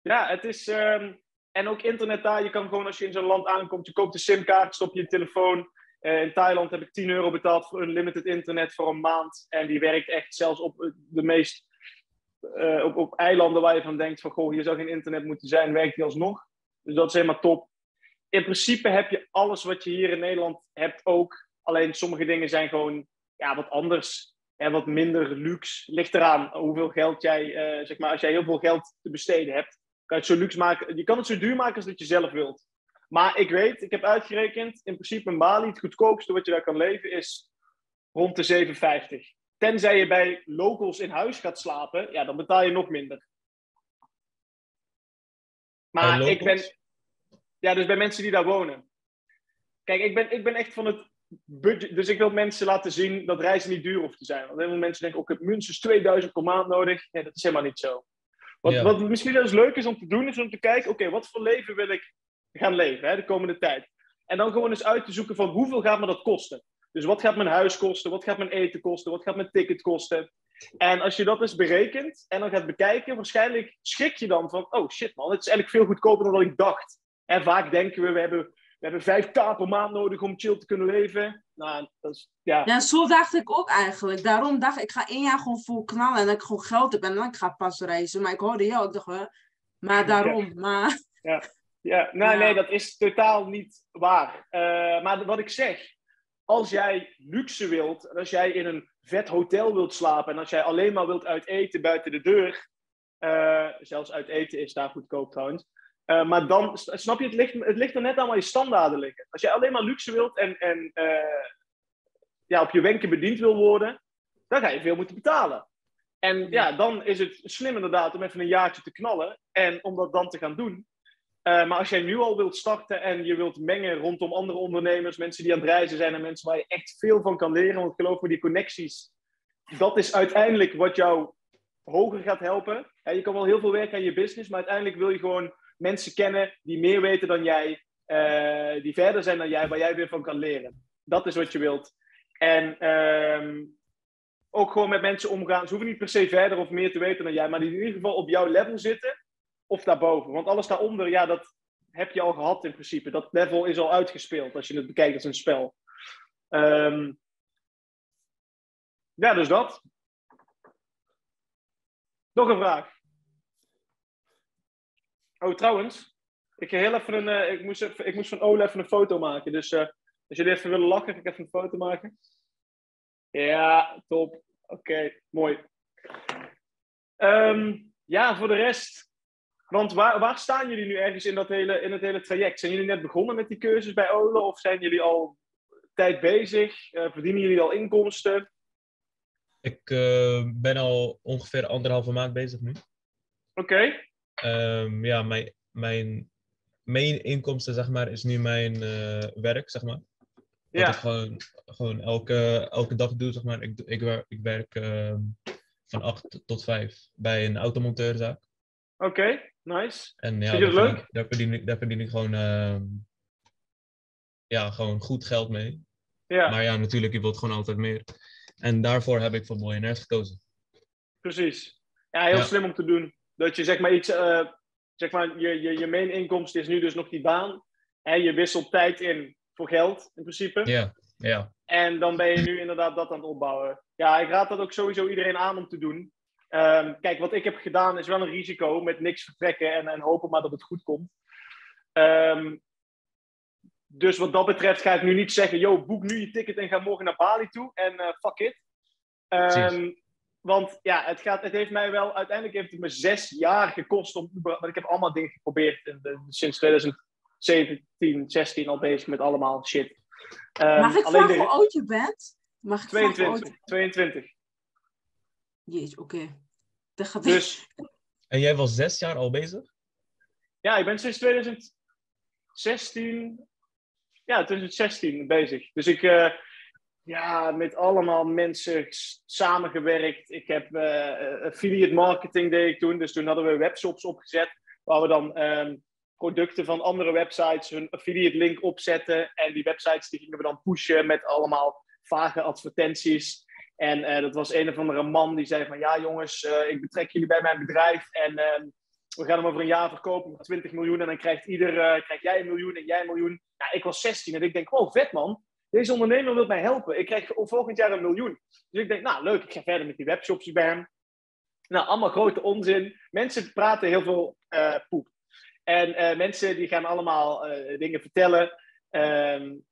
Ja, het is... Um, En ook internet daar, je kan gewoon als je in zo'n land aankomt, je koopt een simkaart, stop je in telefoon. Uh, in Thailand heb ik tien euro betaald voor unlimited internet voor een maand. En die werkt echt zelfs op de meest, uh, op, op eilanden waar je van denkt van, goh, hier zou geen internet moeten zijn, werkt die alsnog. Dus dat is helemaal top. In principe heb je alles wat je hier in Nederland hebt ook. Alleen sommige dingen zijn gewoon ja, wat anders en wat minder luxe. Ligt eraan hoeveel geld jij, uh, zeg maar, als jij heel veel geld te besteden hebt. Kan het zo luxe maken. Je kan het zo duur maken als dat je zelf wilt. Maar ik weet, ik heb uitgerekend, in principe in Bali, het goedkoopste wat je daar kan leven is rond de zevenenvijftig. Tenzij je bij locals in huis gaat slapen, ja, dan betaal je nog minder. Maar ik ben... Ja, dus bij mensen die daar wonen. Kijk, ik ben, ik ben echt van het budget... Dus ik wil mensen laten zien dat reizen niet duur hoeft te zijn. Want heel veel mensen denken, ook ik heb minstens tweeduizend per maand nodig. Nee, dat is helemaal niet zo. Wat, ja. wat misschien wel eens leuk is om te doen, is om te kijken, oké, okay, wat voor leven wil ik gaan leven hè, de komende tijd? En dan gewoon eens uit te zoeken van hoeveel gaat me dat kosten. Dus wat gaat mijn huis kosten, wat gaat mijn eten kosten, wat gaat mijn ticket kosten. En als je dat eens berekent en dan gaat bekijken, waarschijnlijk schrik je dan van, oh shit man, het is eigenlijk veel goedkoper dan wat ik dacht. En vaak denken we, we hebben, we hebben vijf k per maand nodig om chill te kunnen leven. Nou, dat is, ja. Ja, zo dacht ik ook eigenlijk. Daarom dacht ik, ik ga één jaar gewoon vol knallen en dat ik gewoon geld heb en dan ik ga pas reizen. Maar ik hoorde jou, ik dacht wel, maar daarom, ja. maar... Ja. Ja, nou, ja, nee, dat is totaal niet waar. Uh, maar wat ik zeg, als jij luxe wilt, en als jij in een vet hotel wilt slapen, en als jij alleen maar wilt uit eten buiten de deur, uh, zelfs uit eten is daar goedkoop trouwens, uh, maar dan, snap je, het ligt, het ligt er net aan waar je standaarden liggen. Als jij alleen maar luxe wilt en, en uh, ja, op je wenken bediend wil worden, dan ga je veel moeten betalen. En ja, dan is het slim inderdaad om even een jaartje te knallen, en om dat dan te gaan doen. Uh, maar als jij nu al wilt starten en je wilt mengen rondom andere ondernemers, mensen die aan het reizen zijn en mensen waar je echt veel van kan leren, want geloof me, die connecties, dat is uiteindelijk wat jou hoger gaat helpen. Ja, je kan wel heel veel werken aan je business, maar uiteindelijk wil je gewoon mensen kennen die meer weten dan jij, uh, die verder zijn dan jij, waar jij weer van kan leren. Dat is wat je wilt. En um, ook gewoon met mensen omgaan. Ze hoeven niet per se verder of meer te weten dan jij, maar die in ieder geval op jouw level zitten. Of daarboven. Want alles daaronder, ja, dat heb je al gehad in principe. Dat level is al uitgespeeld als je het bekijkt als een spel. Um, ja, dus dat. Nog een vraag. Oh, trouwens. Ik, heel even een, uh, ik, moest, even, ik moest van Ole even een foto maken. Dus uh, als jullie even willen lachen, ga ik even een foto maken. Ja, top. Oké, okay, mooi. Um, ja, voor de rest... Want waar, waar staan jullie nu ergens in, dat hele, in het hele traject? Zijn jullie net begonnen met die cursus bij Ole? Of zijn jullie al tijd bezig? Uh, verdienen jullie al inkomsten? Ik uh, ben al ongeveer anderhalve maand bezig nu. Oké. Okay. Um, ja, mijn, mijn main inkomsten, zeg maar, is nu mijn uh, werk, zeg maar. Wat ja. ik gewoon, gewoon elke, elke dag doe, zeg maar. Ik, ik, ik werk uh, van acht tot vijf bij een automonteurzaak. Oké, okay, nice. En ja, vind je dat leuk? Verdien, daar, verdien ik, daar verdien ik gewoon, uh, ja, gewoon goed geld mee. Ja. Maar ja, natuurlijk, je wilt gewoon altijd meer. En daarvoor heb ik voor Boyness gekozen. Precies. Ja, heel ja. slim om te doen. Dat je zeg maar iets, uh, zeg maar, je, je, je main inkomsten is nu dus nog die baan. En je wisselt tijd in voor geld, in principe. Ja, ja. En dan ben je nu inderdaad dat aan het opbouwen. Ja, ik raad dat ook sowieso iedereen aan om te doen. Um, kijk, wat ik heb gedaan is wel een risico met niks vertrekken en, en hopen maar dat het goed komt. Um, dus wat dat betreft ga ik nu niet zeggen, yo, boek nu je ticket en ga morgen naar Bali toe en uh, fuck it. Um, want ja, het, gaat, het heeft mij wel, uiteindelijk heeft het me zes jaar gekost om, want ik heb allemaal dingen geprobeerd en, de, sinds twintig zeventien, zestien al bezig met allemaal shit. Um, Mag ik vragen hoe oud je bent? Mag ik tweeëntwintig. tweeëntwintig. Jeetje, oké. Okay. Dat gaat dus. En jij was zes jaar al bezig? Ja, ik ben sinds twintig zestien... Ja, twintig zestien bezig. Dus ik... Uh, ja, met allemaal mensen samengewerkt. Ik heb... Uh, affiliate marketing deed ik toen. Dus toen hadden we webshops opgezet. Waar we dan um, producten van andere websites... hun affiliate link opzetten. En die websites die gingen we dan pushen... met allemaal vage advertenties... En uh, dat was een of andere man die zei van... Ja jongens, uh, ik betrek jullie bij mijn bedrijf. En uh, we gaan hem over een jaar verkopen voor twintig miljoen. En dan krijgt ieder, uh, krijg jij een miljoen en jij een miljoen. Nou, ik was zestien en ik denk, wow, vet man. Deze ondernemer wil mij helpen. Ik krijg volgend jaar een miljoen. Dus ik denk, nou leuk, ik ga verder met die webshops bij hem. Nou, allemaal grote onzin. Mensen praten heel veel uh, poep. En uh, mensen die gaan allemaal uh, dingen vertellen... Um,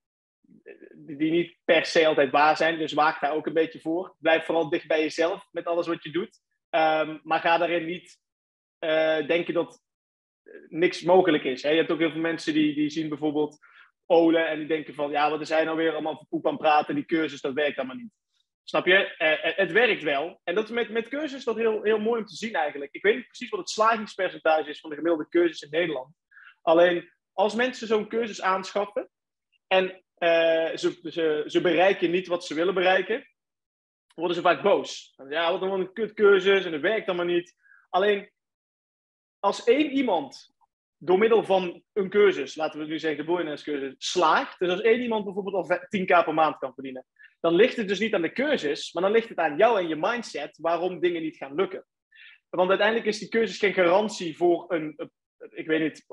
die niet per se altijd waar zijn. Dus waak daar ook een beetje voor. Blijf vooral dicht bij jezelf met alles wat je doet. Um, maar ga daarin niet uh, denken dat niks mogelijk is. Hè? Je hebt ook heel veel mensen die, die zien bijvoorbeeld Ole en die denken van... Ja, wat is hij nou weer allemaal voor poep aan praten? Die cursus, dat werkt allemaal niet. Snap je? Uh, het werkt wel. En dat met, met cursus is dat heel, heel mooi om te zien eigenlijk. Ik weet niet precies wat het slagingspercentage is van de gemiddelde cursus in Nederland. Alleen, als mensen zo'n cursus aanschaffen... en Uh, ze, ze, ze bereiken niet wat ze willen bereiken, worden ze vaak boos. Ja, wat een kutcursus en dat werkt allemaal niet. Alleen, als één iemand door middel van een cursus, laten we nu zeggen de Boyness cursus, slaagt. Dus als één iemand bijvoorbeeld al tien k per maand kan verdienen, dan ligt het dus niet aan de cursus, maar dan ligt het aan jou en je mindset waarom dingen niet gaan lukken. Want uiteindelijk is die cursus geen garantie voor een, ik weet niet,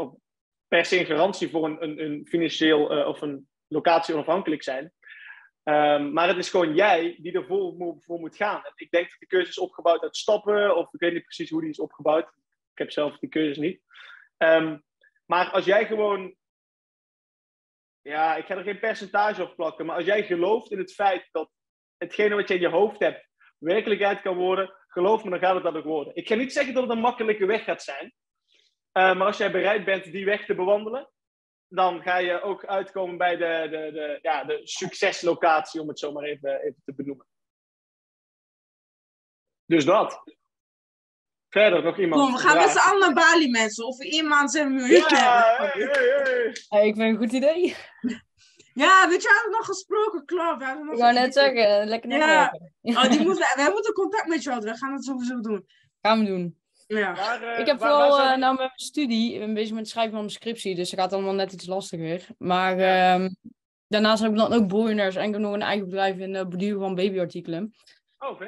per se een garantie voor een, een, een financieel uh, of een locatie onafhankelijk zijn. Um, maar het is gewoon jij die ervoor voor moet gaan. En ik denk dat de cursus is opgebouwd uit stappen, of ik weet niet precies hoe die is opgebouwd. Ik heb zelf die cursus niet. Um, maar als jij gewoon, ja, ik ga er geen percentage op plakken, maar als jij gelooft in het feit dat hetgene wat je in je hoofd hebt werkelijkheid kan worden, geloof me, dan gaat het dat ook worden. Ik ga niet zeggen dat het een makkelijke weg gaat zijn, uh, maar als jij bereid bent die weg te bewandelen, dan ga je ook uitkomen bij de, de, de, ja, de succeslocatie, om het zo maar even, even te benoemen. Dus dat. Verder, nog iemand? Kom, we gaan met z'n allen naar Bali, mensen. Of iemand zijn muur. Ja, hey, hey, hey. Hey, ik ben een goed idee. Ja, weet je, we hadden nog gesproken, klopt. Ik wou net zeggen, lekker netwerken. Ja. Oh, die moeten, wij moeten contact met jou houden, we gaan het sowieso doen. Gaan we doen. Ja. Maar, uh, ik heb vooral uh, nou met mijn studie, een beetje met het schrijven van mijn scriptie, dus dat gaat allemaal net iets lastiger. Maar uh, daarnaast heb ik dan ook Boyness en ik heb nog een eigen bedrijf in het uh, beduren van babyartikelen. Oh,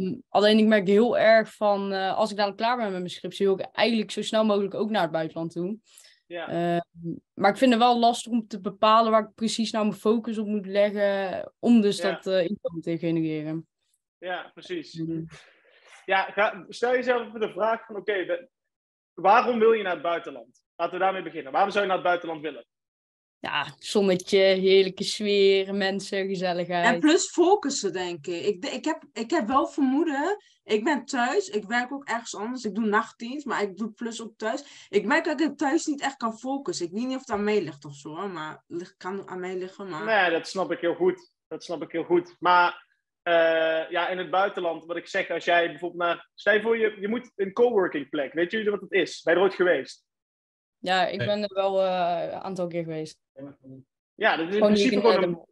um, alleen ik merk heel erg van, uh, als ik dan klaar ben met mijn scriptie, wil ik eigenlijk zo snel mogelijk ook naar het buitenland toe. Ja. Uh, maar ik vind het wel lastig om te bepalen waar ik precies nou mijn focus op moet leggen, om dus ja. dat uh, inkomen te genereren. Ja, precies. Mm-hmm. Ja, ga, stel jezelf even de vraag van, oké, okay, waarom wil je naar het buitenland? Laten we daarmee beginnen. Waarom zou je naar het buitenland willen? Ja, zonnetje, heerlijke sfeer, mensen, gezelligheid. En plus focussen, denk ik. Ik, ik, heb, ik heb wel vermoeden. Ik ben thuis. Ik werk ook ergens anders. Ik doe nachtdienst, maar ik doe plus ook thuis. Ik merk dat ik thuis niet echt kan focussen. Ik weet niet of het aan mij ligt of zo. Maar het kan aan mij liggen, maar... Nee, dat snap ik heel goed. Dat snap ik heel goed. Maar uh, ja, in het buitenland, wat ik zeg, als jij bijvoorbeeld naar... Stel je voor, je, je moet een coworking plek. Weet jullie wat het is? Ben je er ooit geweest? Ja, ik ben er wel een uh, aantal keer geweest. Ja, dat is in gewoon principe gewoon een,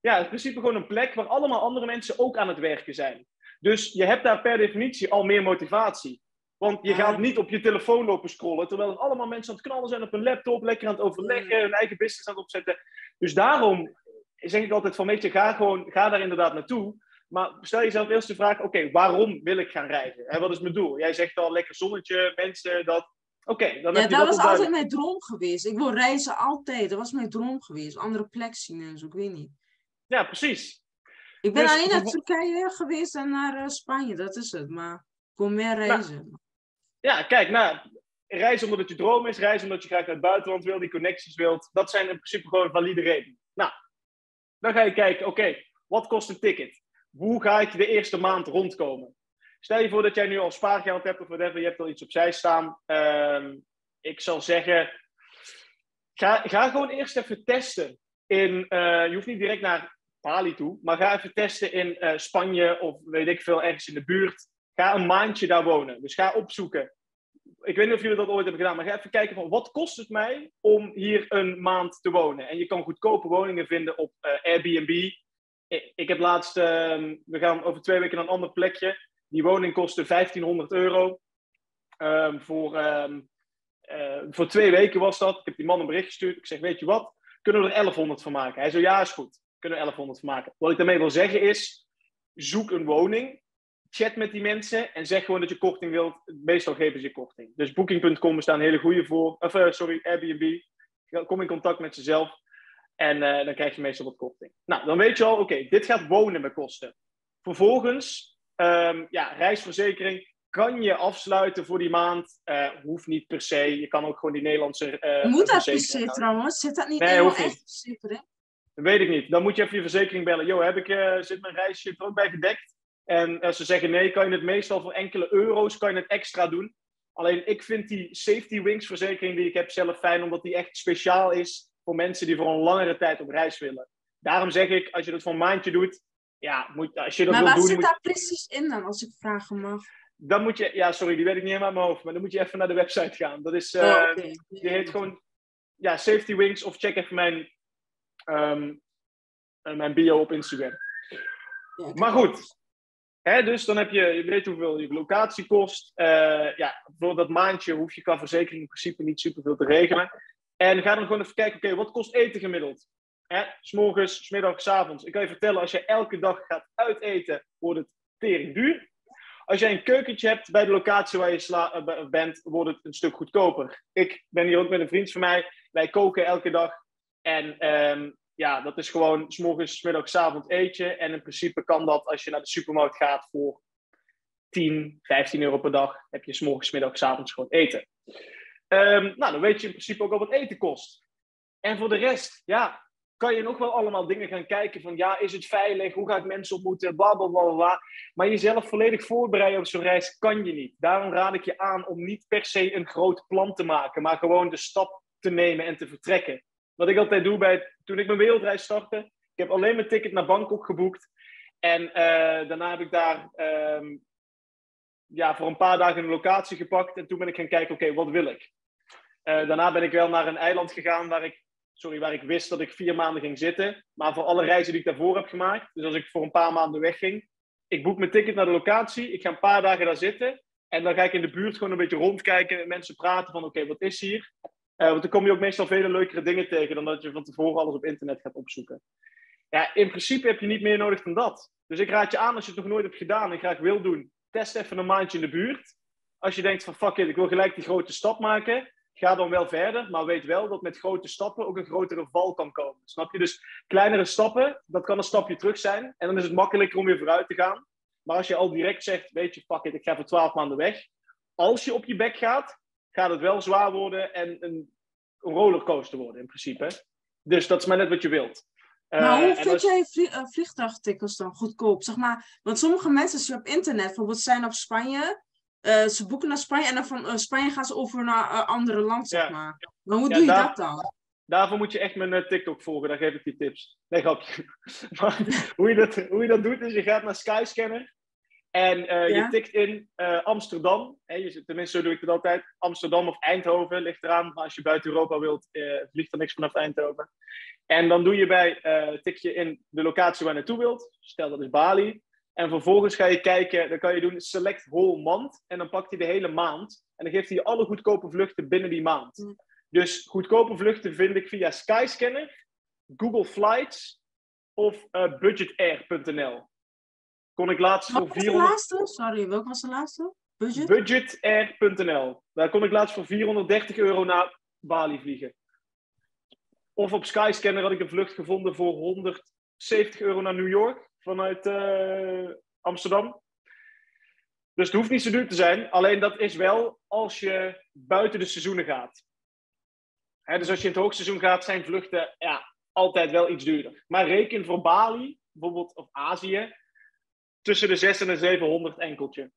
ja, in principe gewoon een plek waar allemaal andere mensen ook aan het werken zijn. Dus je hebt daar per definitie al meer motivatie. Want je ah. gaat niet op je telefoon lopen scrollen, terwijl er allemaal mensen aan het knallen zijn op hun laptop, lekker aan het overleggen, hun eigen business aan het opzetten. Dus daarom zeg ik altijd van, weet je, ga, gewoon, ga daar inderdaad naartoe. Maar stel jezelf eerst de vraag, oké, okay, waarom wil ik gaan reizen? Hè, wat is mijn doel? Jij zegt al, lekker zonnetje, mensen, dat... Oké, okay, dan ja, heb je dat, dat was altijd mijn droom geweest. Ik wil reizen altijd. Dat was mijn droom geweest. Andere plek zien en zo, ik weet niet. Ja, precies. Ik ben dus, alleen naar Turkije geweest en naar uh, Spanje, dat is het. Maar ik wil meer reizen. Nou, ja, kijk, nou, reizen omdat het je droom is, reizen omdat je graag naar het buitenland wil, die connecties wilt, dat zijn in principe gewoon valide redenen. Nou, dan ga je kijken, oké, okay, wat kost een ticket? Hoe ga ik de eerste maand rondkomen? Stel je voor dat jij nu al spaargeld hebt of whatever, je hebt al iets opzij staan. Uh, ik zal zeggen, ga, ga gewoon eerst even testen. In, uh, je hoeft niet direct naar Bali toe, maar ga even testen in uh, Spanje of weet ik veel, ergens in de buurt. Ga een maandje daar wonen, dus ga opzoeken. Ik weet niet of jullie dat ooit hebben gedaan, maar ga even kijken van wat kost het mij om hier een maand te wonen. En je kan goedkope woningen vinden op uh, Airbnb. Ik, ik heb laatst, uh, we gaan over twee weken naar een ander plekje. Die woning kostte vijftienhonderd euro. Um, voor, um, uh, voor twee weken was dat. Ik heb die man een bericht gestuurd. Ik zeg, weet je wat? Kunnen we er elfhonderd van maken? Hij zei, ja, is goed. Kunnen we elfhonderd van maken? Wat ik daarmee wil zeggen is, zoek een woning. Chat met die mensen. En zeg gewoon dat je korting wilt. Meestal geven ze je korting. Dus booking punt com is daar een hele goede voor. Of, uh, sorry, Airbnb. Kom in contact met ze zelf. En uh, dan krijg je meestal wat korting. Nou, dan weet je al, oké, okay, dit gaat wonen me kosten. Vervolgens... Um, ja, reisverzekering kan je afsluiten voor die maand. Uh, hoeft niet per se. Je kan ook gewoon die Nederlandse... Uh, moet dat per se trouwens? Zit dat niet nee, helemaal echt verzekering? Dat weet ik niet. Dan moet je even je verzekering bellen. Yo, heb ik, uh, zit mijn reisje er ook bij gedekt? En als ze zeggen nee, kan je het meestal voor enkele euro's kan je het extra doen. Alleen ik vind die Safety Wings verzekering die ik heb zelf fijn, omdat die echt speciaal is voor mensen die voor een langere tijd op reis willen. Daarom zeg ik, als je dat voor een maandje doet... Ja, moet, als je dat maar waar doen, zit moet... daar precies in dan, als ik vragen mag? Dan moet je, ja, sorry, die weet ik niet helemaal uit mijn hoofd, maar dan moet je even naar de website gaan. Dat is, uh, oh, okay. Die heet gewoon, ja, Safety Wings, of check even mijn, um, mijn bio op Instagram. Ja, maar goed, Hè, dus dan heb je, je weet hoeveel je locatie kost. Uh, ja, voor dat maandje hoef je qua verzekering in principe niet superveel te regelen. En ga dan gewoon even kijken, oké, okay, wat kost eten gemiddeld? Hè, 's morgens, 's middags, 's avonds. Ik kan je vertellen, als je elke dag gaat uiteten, wordt het tering duur. Als jij een keukentje hebt bij de locatie waar je sla uh, bent, wordt het een stuk goedkoper. Ik ben hier ook met een vriend van mij. Wij koken elke dag. En um, ja, dat is gewoon 's morgens, 's middags, 's avonds eetje. En in principe kan dat als je naar de supermarkt gaat voor tien, vijftien euro per dag. Heb je 's morgens, 's middags, 's avonds gewoon eten. Um, nou, dan weet je in principe ook al wat eten kost. En voor de rest, ja, kan je nog wel allemaal dingen gaan kijken van, ja, is het veilig? Hoe ga ik mensen ontmoeten? Bla, bla, bla, bla. Maar jezelf volledig voorbereiden op zo'n reis kan je niet. Daarom raad ik je aan om niet per se een groot plan te maken, maar gewoon de stap te nemen en te vertrekken. Wat ik altijd doe, bij, toen ik mijn wereldreis startte, ik heb alleen mijn ticket naar Bangkok geboekt. En uh, daarna heb ik daar um, ja, voor een paar dagen een locatie gepakt. En toen ben ik gaan kijken, oké, okay, wat wil ik? Uh, daarna ben ik wel naar een eiland gegaan waar ik, sorry, waar ik wist dat ik vier maanden ging zitten. Maar voor alle reizen die ik daarvoor heb gemaakt, dus als ik voor een paar maanden wegging, ik boek mijn ticket naar de locatie, ik ga een paar dagen daar zitten. En dan ga ik in de buurt gewoon een beetje rondkijken en met mensen praten van, oké, okay, wat is hier? Uh, want dan kom je ook meestal vele leukere dingen tegen dan dat je van tevoren alles op internet gaat opzoeken. Ja, in principe heb je niet meer nodig dan dat. Dus ik raad je aan, als je het nog nooit hebt gedaan en graag wil doen, test even een maandje in de buurt. Als je denkt van, fuck it, ik wil gelijk die grote stap maken, ga dan wel verder, maar weet wel dat met grote stappen ook een grotere val kan komen. Snap je? Dus kleinere stappen, dat kan een stapje terug zijn. En dan is het makkelijker om weer vooruit te gaan. Maar als je al direct zegt, weet je, fuck it, ik ga voor twaalf maanden weg. Als je op je bek gaat, gaat het wel zwaar worden en een rollercoaster worden in principe. Dus dat is maar net wat je wilt. Maar uh, hoe vind als... jij vlieg, uh, vliegtuigtickets dan goedkoop? Zeg maar, want sommige mensen, als je op internet bijvoorbeeld zijn op Spanje, Uh, ze boeken naar Spanje en dan van uh, Spanje gaan ze over naar uh, andere land, zeg maar. Ja. Maar hoe ja, doe je daar, dat dan? Daarvoor moet je echt mijn uh, TikTok volgen, daar geef ik die tips. Nee, grapje. hoe, je dat, hoe je dat doet is, je gaat naar Skyscanner en uh, ja? je tikt in uh, Amsterdam. Hè, je, tenminste, zo doe ik het altijd. Amsterdam of Eindhoven ligt eraan, maar als je buiten Europa wilt, uh, vliegt er niks vanaf Eindhoven. En dan doe je bij, uh, tik je in de locatie waar je naartoe wilt. Stel dat is Bali. En vervolgens ga je kijken, dan kan je doen select whole month. En dan pakt hij de hele maand. En dan geeft hij alle goedkope vluchten binnen die maand. Mm. Dus goedkope vluchten vind ik via Skyscanner, Google Flights of uh, Budgetair punt n l. Kon ik laatst voor vierhonderd... Sorry, welke was de laatste? Budget? Budgetair punt n l. Daar kon ik laatst voor vierhonderddertig euro naar Bali vliegen. Of op Skyscanner had ik een vlucht gevonden voor honderdzeventig euro naar New York. Vanuit uh, Amsterdam. Dus het hoeft niet zo duur te zijn. Alleen dat is wel als je buiten de seizoenen gaat. Hè, dus als je in het hoogseizoen gaat, zijn vluchten ja, altijd wel iets duurder. Maar reken voor Bali, bijvoorbeeld, of Azië, tussen de zeshonderd en de zevenhonderd enkeltje.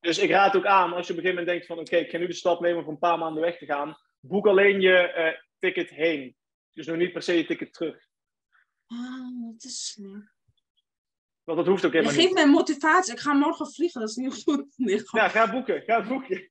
Dus ik raad ook aan, als je op een gegeven moment denkt van, oké, okay, ik ga nu de stap nemen om voor een paar maanden weg te gaan. Boek alleen je uh, ticket heen. Dus nog niet per se je ticket terug. Ah, dat is slim. Want dat hoeft ook helemaal niet. Je geeft mij motivatie. Ik ga morgen vliegen. Dat is niet goed. Nee, ja, ga boeken. Ga boeken.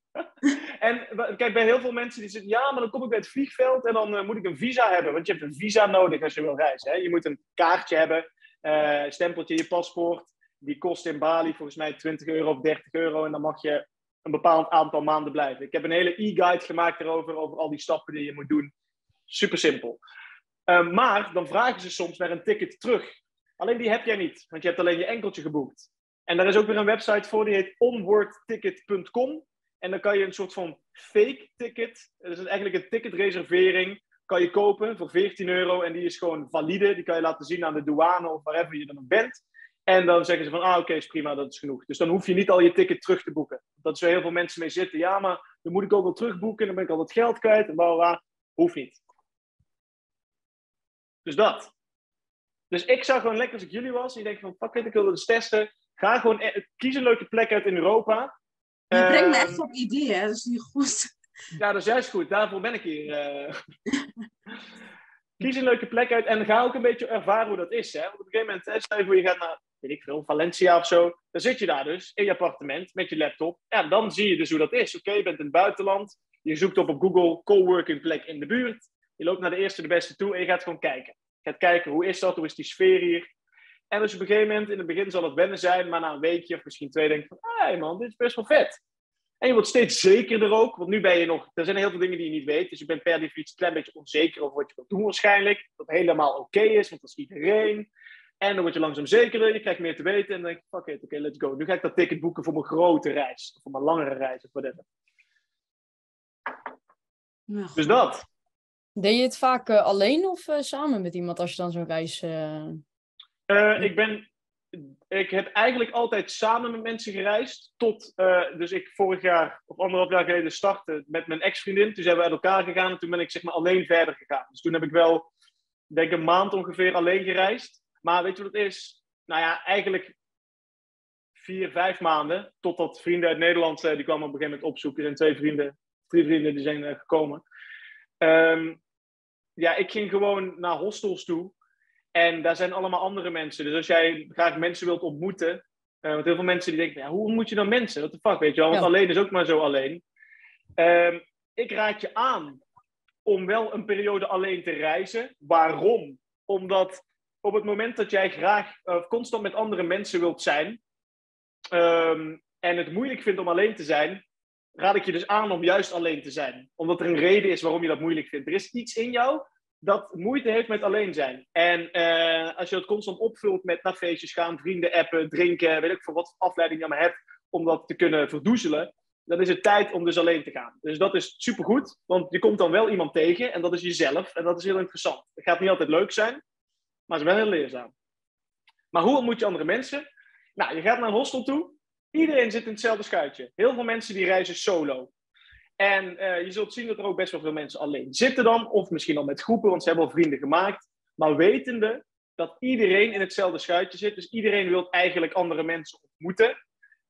En kijk, bij heel veel mensen die zeggen, ja, maar dan kom ik bij het vliegveld en dan uh, moet ik een visa hebben. Want je hebt een visa nodig als je wil reizen. Hè? Je moet een kaartje hebben, uh, stempeltje, je paspoort. Die kost in Bali volgens mij twintig euro of dertig euro. En dan mag je een bepaald aantal maanden blijven. Ik heb een hele e-guide gemaakt erover, over al die stappen die je moet doen. Super simpel. Uh, maar dan vragen ze soms naar een ticket terug. Alleen die heb jij niet, want je hebt alleen je enkeltje geboekt. En daar is ook weer een website voor, die heet onword ticket punt com. En dan kan je een soort van fake ticket, dat is eigenlijk een ticketreservering, kan je kopen voor veertien euro. En die is gewoon valide, die kan je laten zien aan de douane of waarver je dan bent. En dan zeggen ze van, ah oké, okay, is prima, dat is genoeg. Dus dan hoef je niet al je ticket terug te boeken. Dat is waar heel veel mensen mee zitten. Ja, maar dan moet ik ook wel terugboeken, dan ben ik al dat geld kwijt. En bla, bla, bla. Hoeft niet. Dus dat. Dus ik zou gewoon lekker, als ik jullie was, en je denkt van, fuck it, ik wil het eens testen. Ga gewoon, e kies een leuke plek uit in Europa. Je uh, brengt me echt op ideeën, hè? Dat is niet goed. Ja, dat is juist goed. Daarvoor ben ik hier. Uh... kies een leuke plek uit en ga ook een beetje ervaren hoe dat is. Hè? Want op een gegeven moment, hè, stel je voor je gaat naar, weet ik veel, Valencia of zo. Dan zit je daar dus, in je appartement, met je laptop. Ja, dan zie je dus hoe dat is. Oké, okay, je bent in het buitenland. Je zoekt op op Google, coworking plek in de buurt. Je loopt naar de eerste de beste toe en je gaat gewoon kijken. Gaat kijken, hoe is dat? Hoe is die sfeer hier? En dus op een gegeven moment, in het begin zal het wennen zijn, maar na een weekje of misschien twee denk je van, hey man, dit is best wel vet. En je wordt steeds zekerder ook, want nu ben je nog, er zijn heel veel dingen die je niet weet. Dus je bent per definitie een klein beetje onzeker over wat je wilt doen waarschijnlijk. Dat helemaal oké okay is, want dat is iedereen. En dan word je langzaam zekerder, je krijgt meer te weten en dan denk je, fuck it, oké, okay, let's go. Nu ga ik dat ticket boeken voor mijn grote reis, of voor mijn langere reis, of whatever. Nou, dus dat. Deed je het vaak uh, alleen of uh, samen met iemand als je dan zo'n reis... Uh... Uh, ik ben, ik heb eigenlijk altijd samen met mensen gereisd, tot, uh, dus ik vorig jaar, of anderhalf jaar geleden startte met mijn ex-vriendin, toen zijn we uit elkaar gegaan en toen ben ik zeg maar alleen verder gegaan. Dus toen heb ik wel, denk ik een maand ongeveer alleen gereisd, maar weet je wat het is? Nou ja, eigenlijk vier, vijf maanden, totdat vrienden uit Nederland, uh, die kwamen op een gegeven moment opzoeken, er zijn twee vrienden, drie vrienden die zijn uh, gekomen. Um, ja, ik ging gewoon naar hostels toe. En daar zijn allemaal andere mensen. Dus als jij graag mensen wilt ontmoeten... Uh, want heel veel mensen die denken... Ja, hoe ontmoet je dan mensen? What the fuck, weet je wel? Want ja. Alleen is ook maar zo alleen. Uh, ik raad je aan... om wel een periode alleen te reizen. Waarom? Omdat op het moment dat jij graag... Uh, constant met andere mensen wilt zijn... Um, en het moeilijk vindt om alleen te zijn... raad ik je dus aan om juist alleen te zijn. Omdat er een reden is waarom je dat moeilijk vindt. Er is iets in jou... dat moeite heeft met alleen zijn. En uh, als je dat constant opvult met naar feestjes gaan, vrienden appen, drinken, weet ik voor wat afleiding je allemaal hebt, om dat te kunnen verdoezelen, dan is het tijd om dus alleen te gaan. Dus dat is supergoed, want je komt dan wel iemand tegen en dat is jezelf en dat is heel interessant. Het gaat niet altijd leuk zijn, maar het is wel heel leerzaam. Maar hoe ontmoet je andere mensen? Nou, je gaat naar een hostel toe, iedereen zit in hetzelfde schuitje. Heel veel mensen die reizen solo. En uh, je zult zien dat er ook best wel veel mensen alleen zitten dan, of misschien al met groepen, want ze hebben al vrienden gemaakt. Maar wetende dat iedereen in hetzelfde schuitje zit, dus iedereen wil eigenlijk andere mensen ontmoeten.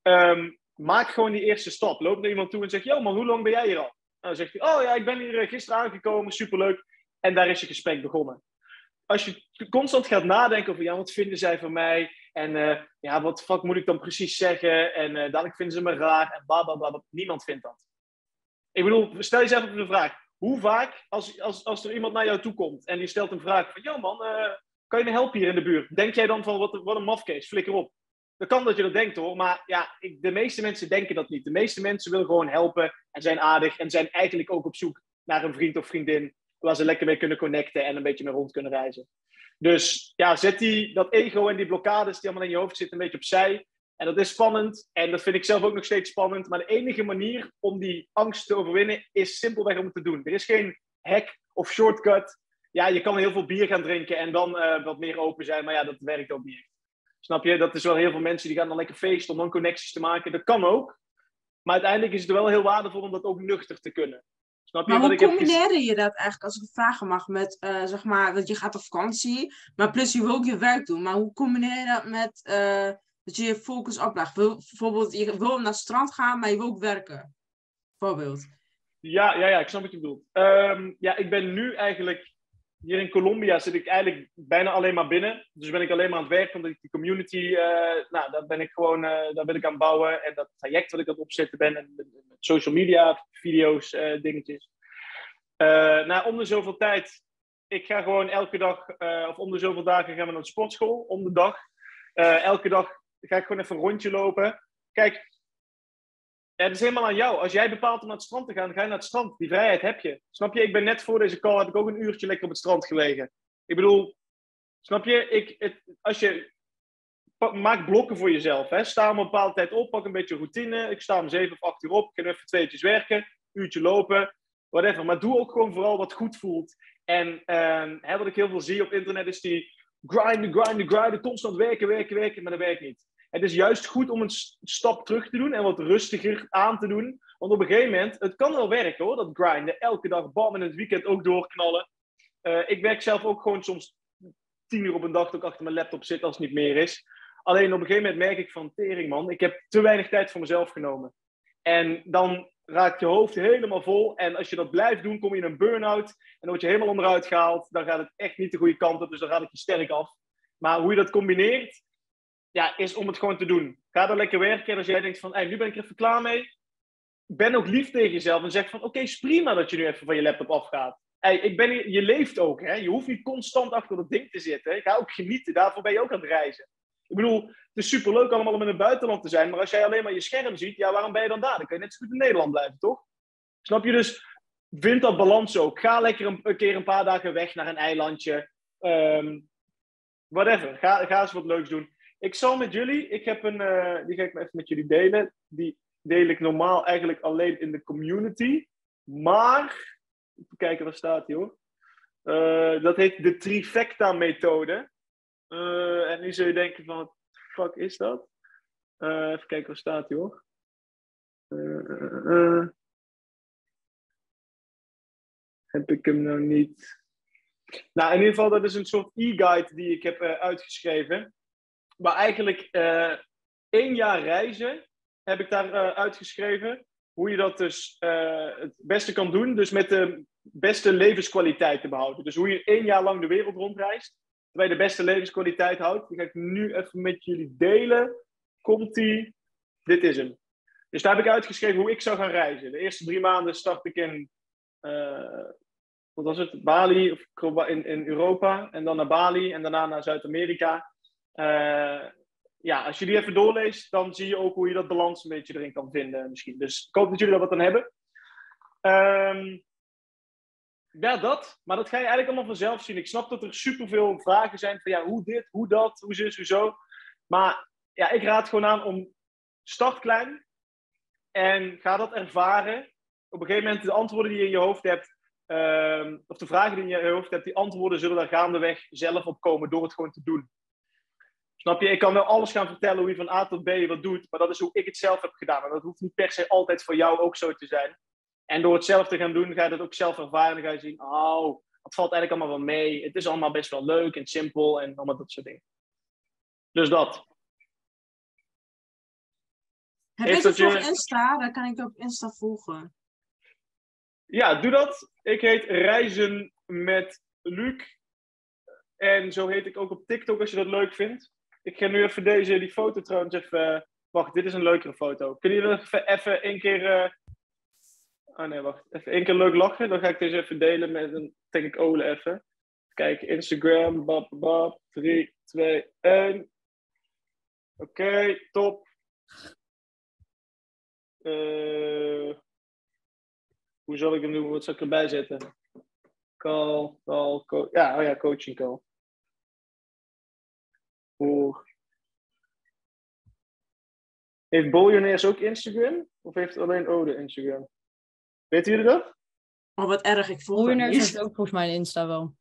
Um, maak gewoon die eerste stap. Loop naar iemand toe en zeg, yo man, hoe lang ben jij hier al? En dan zegt hij, oh ja, ik ben hier gisteren aangekomen, superleuk. En daar is je gesprek begonnen. Als je constant gaat nadenken over, ja, wat vinden zij van mij? En uh, ja, wat fuck moet ik dan precies zeggen? En uh, dadelijk vinden ze me raar en blablabla. Niemand vindt dat. Ik bedoel, stel jezelf op de vraag. Hoe vaak, als, als, als er iemand naar jou toe komt en die stelt een vraag van... Yo man, uh, kan je me helpen hier in de buurt? Denk jij dan van, wat, wat een mafcase, flikker op. Dat kan dat je dat denkt hoor, maar ja, ik, de meeste mensen denken dat niet. De meeste mensen willen gewoon helpen en zijn aardig... en zijn eigenlijk ook op zoek naar een vriend of vriendin... waar ze lekker mee kunnen connecten en een beetje mee rond kunnen reizen. Dus ja, zet die, dat ego en die blokkades die allemaal in je hoofd zitten een beetje opzij... En dat is spannend. En dat vind ik zelf ook nog steeds spannend. Maar de enige manier om die angst te overwinnen is simpelweg om het te doen. Er is geen hack of shortcut. Ja, je kan heel veel bier gaan drinken en dan uh, wat meer open zijn. Maar ja, dat werkt ook niet echt. Snap je? Dat is wel heel veel mensen die gaan dan lekker feesten om dan connecties te maken. Dat kan ook. Maar uiteindelijk is het wel heel waardevol om dat ook nuchter te kunnen. Snap je? Maar hoe combineer je dat eigenlijk, als ik vragen mag, met uh, zeg maar, dat je gaat op vakantie. Maar plus je wil ook je werk doen. Maar hoe combineer je dat met... Uh... Dat je je focus oplegt. Bijvoorbeeld, je wil naar het strand gaan, maar je wil ook werken. Bijvoorbeeld. Ja, ja, ja, ik snap wat je bedoelt. Um, ja, ik ben nu eigenlijk... Hier in Colombia zit ik eigenlijk bijna alleen maar binnen. Dus ben ik alleen maar aan het werk, omdat ik die community... Uh, nou, daar ben ik gewoon... Uh, daar ben ik aan het bouwen. En dat traject wat ik aan het opzetten ben. En met social media, video's, uh, dingetjes. Uh, nou, om de zoveel tijd... Ik ga gewoon elke dag... Uh, of om de zoveel dagen gaan we naar de sportschool. Om de dag. Uh, elke dag... ga ik gewoon even een rondje lopen. Kijk, het is helemaal aan jou. Als jij bepaalt om naar het strand te gaan, dan ga je naar het strand. Die vrijheid heb je. Snap je? Ik ben net voor deze call, heb ik ook een uurtje lekker op het strand gelegen. Ik bedoel, snap je? Ik, het, als je pak, maak blokken voor jezelf. Hè? Sta om een bepaalde tijd op, pak een beetje routine. Ik sta om zeven of acht uur op, ik ga even tweetjes werken, uurtje lopen, whatever. Maar doe ook gewoon vooral wat goed voelt. En uh, hè, wat ik heel veel zie op internet is die grinden, grinden, grinden, constant werken, werken, werken, maar dat werkt niet. Het is juist goed om een stap terug te doen en wat rustiger aan te doen. Want op een gegeven moment, het kan wel werken hoor, dat grinden. Elke dag, bam, en het weekend ook doorknallen. Uh, ik werk zelf ook gewoon soms tien uur op een dag dat ik achter mijn laptop zit als het niet meer is. Alleen op een gegeven moment merk ik van, tering man, ik heb te weinig tijd voor mezelf genomen. En dan raakt je hoofd helemaal vol. En als je dat blijft doen, kom je in een burn-out. En dan word je helemaal onderuit gehaald. Dan gaat het echt niet de goede kant op, dus dan raad ik je sterk af. Maar hoe je dat combineert... Ja, is om het gewoon te doen. Ga dan lekker werken. En als jij denkt van, hey, nu ben ik er even klaar mee. Ben ook lief tegen jezelf. En zeg van, oké, okay, is prima dat je nu even van je laptop afgaat. Hey, ik ben hier, je leeft ook, hè? Je hoeft niet constant achter dat ding te zitten. Ik ga ook genieten, daarvoor ben je ook aan het reizen. Ik bedoel, het is superleuk allemaal om in het buitenland te zijn, maar als jij alleen maar je scherm ziet, ja, waarom ben je dan daar? Dan kun je net zo goed in Nederland blijven, toch? Snap je? Dus vind dat balans ook. Ga lekker een, een keer een paar dagen weg naar een eilandje. Um, whatever, ga, ga eens wat leuks doen. Ik zal met jullie, ik heb een, uh, die ga ik even met jullie delen. Die deel ik normaal eigenlijk alleen in de community, maar... Even kijken, waar staat die hoor. Uh, dat heet de trifecta-methode. Uh, en nu zul je denken van, wat fuck is dat? Uh, even kijken, waar staat die hoor. Uh, uh, uh. Heb ik hem nou niet? Nou, in ieder geval, dat is een soort e-guide die ik heb uh, uitgeschreven. Maar eigenlijk uh, één jaar reizen heb ik daar uh, uitgeschreven. Hoe je dat dus uh, het beste kan doen. Dus met de beste levenskwaliteit te behouden. Dus hoe je één jaar lang de wereld rondreist. Terwijl je de beste levenskwaliteit houdt. Die ga ik nu even met jullie delen. Komt-ie. Dit is hem. Dus daar heb ik uitgeschreven hoe ik zou gaan reizen. De eerste drie maanden start ik in... Uh, wat was het? Bali of in, in Europa. En dan naar Bali. En daarna naar Zuid-Amerika. Uh, Ja, als je die even doorleest, dan zie je ook hoe je dat balans een beetje erin kan vinden misschien. Dus ik hoop dat jullie daar wat aan hebben. Um, ja, dat. Maar dat ga je eigenlijk allemaal vanzelf zien. Ik snap dat er superveel vragen zijn van ja, hoe dit, hoe dat, hoe zus, hoe zo. Maar ja, ik raad gewoon aan om start klein en ga dat ervaren. Op een gegeven moment de antwoorden die je in je hoofd hebt, um, of de vragen die je in je hoofd hebt, die antwoorden zullen daar gaandeweg zelf op komen door het gewoon te doen. Snap je? Ik kan wel alles gaan vertellen hoe je van A tot B wat doet, maar dat is hoe ik het zelf heb gedaan. En dat hoeft niet per se altijd voor jou ook zo te zijn. En door het zelf te gaan doen, ga je dat ook zelf ervaren. Dan ga je zien, oh, dat valt eigenlijk allemaal wel mee. Het is allemaal best wel leuk en simpel en allemaal dat soort dingen. Dus dat. Heb je het op Insta? Dan kan ik je op Insta volgen. Ja, doe dat. Ik heet Reizen met Luc. En zo heet ik ook op TikTok als je dat leuk vindt. Ik ga nu even deze, die foto trouwens even... Uh, wacht, dit is een leukere foto. Kunnen jullie even, even één keer... Uh, oh nee, wacht. Even één keer leuk lachen. Dan ga ik deze even delen met een... denk ik Ole even. Kijk, Instagram. Bap, bap. drie, twee, één. Oké, top. Uh, hoe zal ik hem doen? Wat zal ik erbij zetten? Call, call, call. Ja, oh ja, coaching call. Voor... Heeft Bolonairs ook Instagram? Of heeft alleen Ode Instagram? Weten jullie dat? Oh, wat erg. Ik volg Bolonairs heeft ook volgens mij een Insta wel.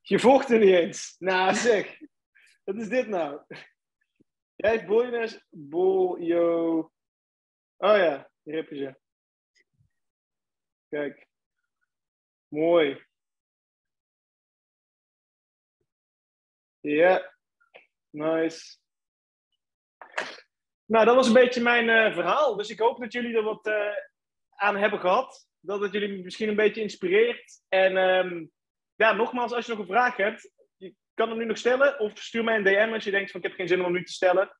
Je volgt er niet eens. Nou zeg. Wat is dit nou? Jij heeft Bolonairs... Boljo... Oh ja, hier heb je ze. Kijk. Mooi. Ja. Nice. Nou, dat was een beetje mijn uh, verhaal. Dus ik hoop dat jullie er wat uh, aan hebben gehad. Dat het jullie misschien een beetje inspireert. En um, ja, nogmaals, als je nog een vraag hebt, je kan hem nu nog stellen. Of stuur mij een D M als je denkt van ik heb geen zin om hem nu te stellen.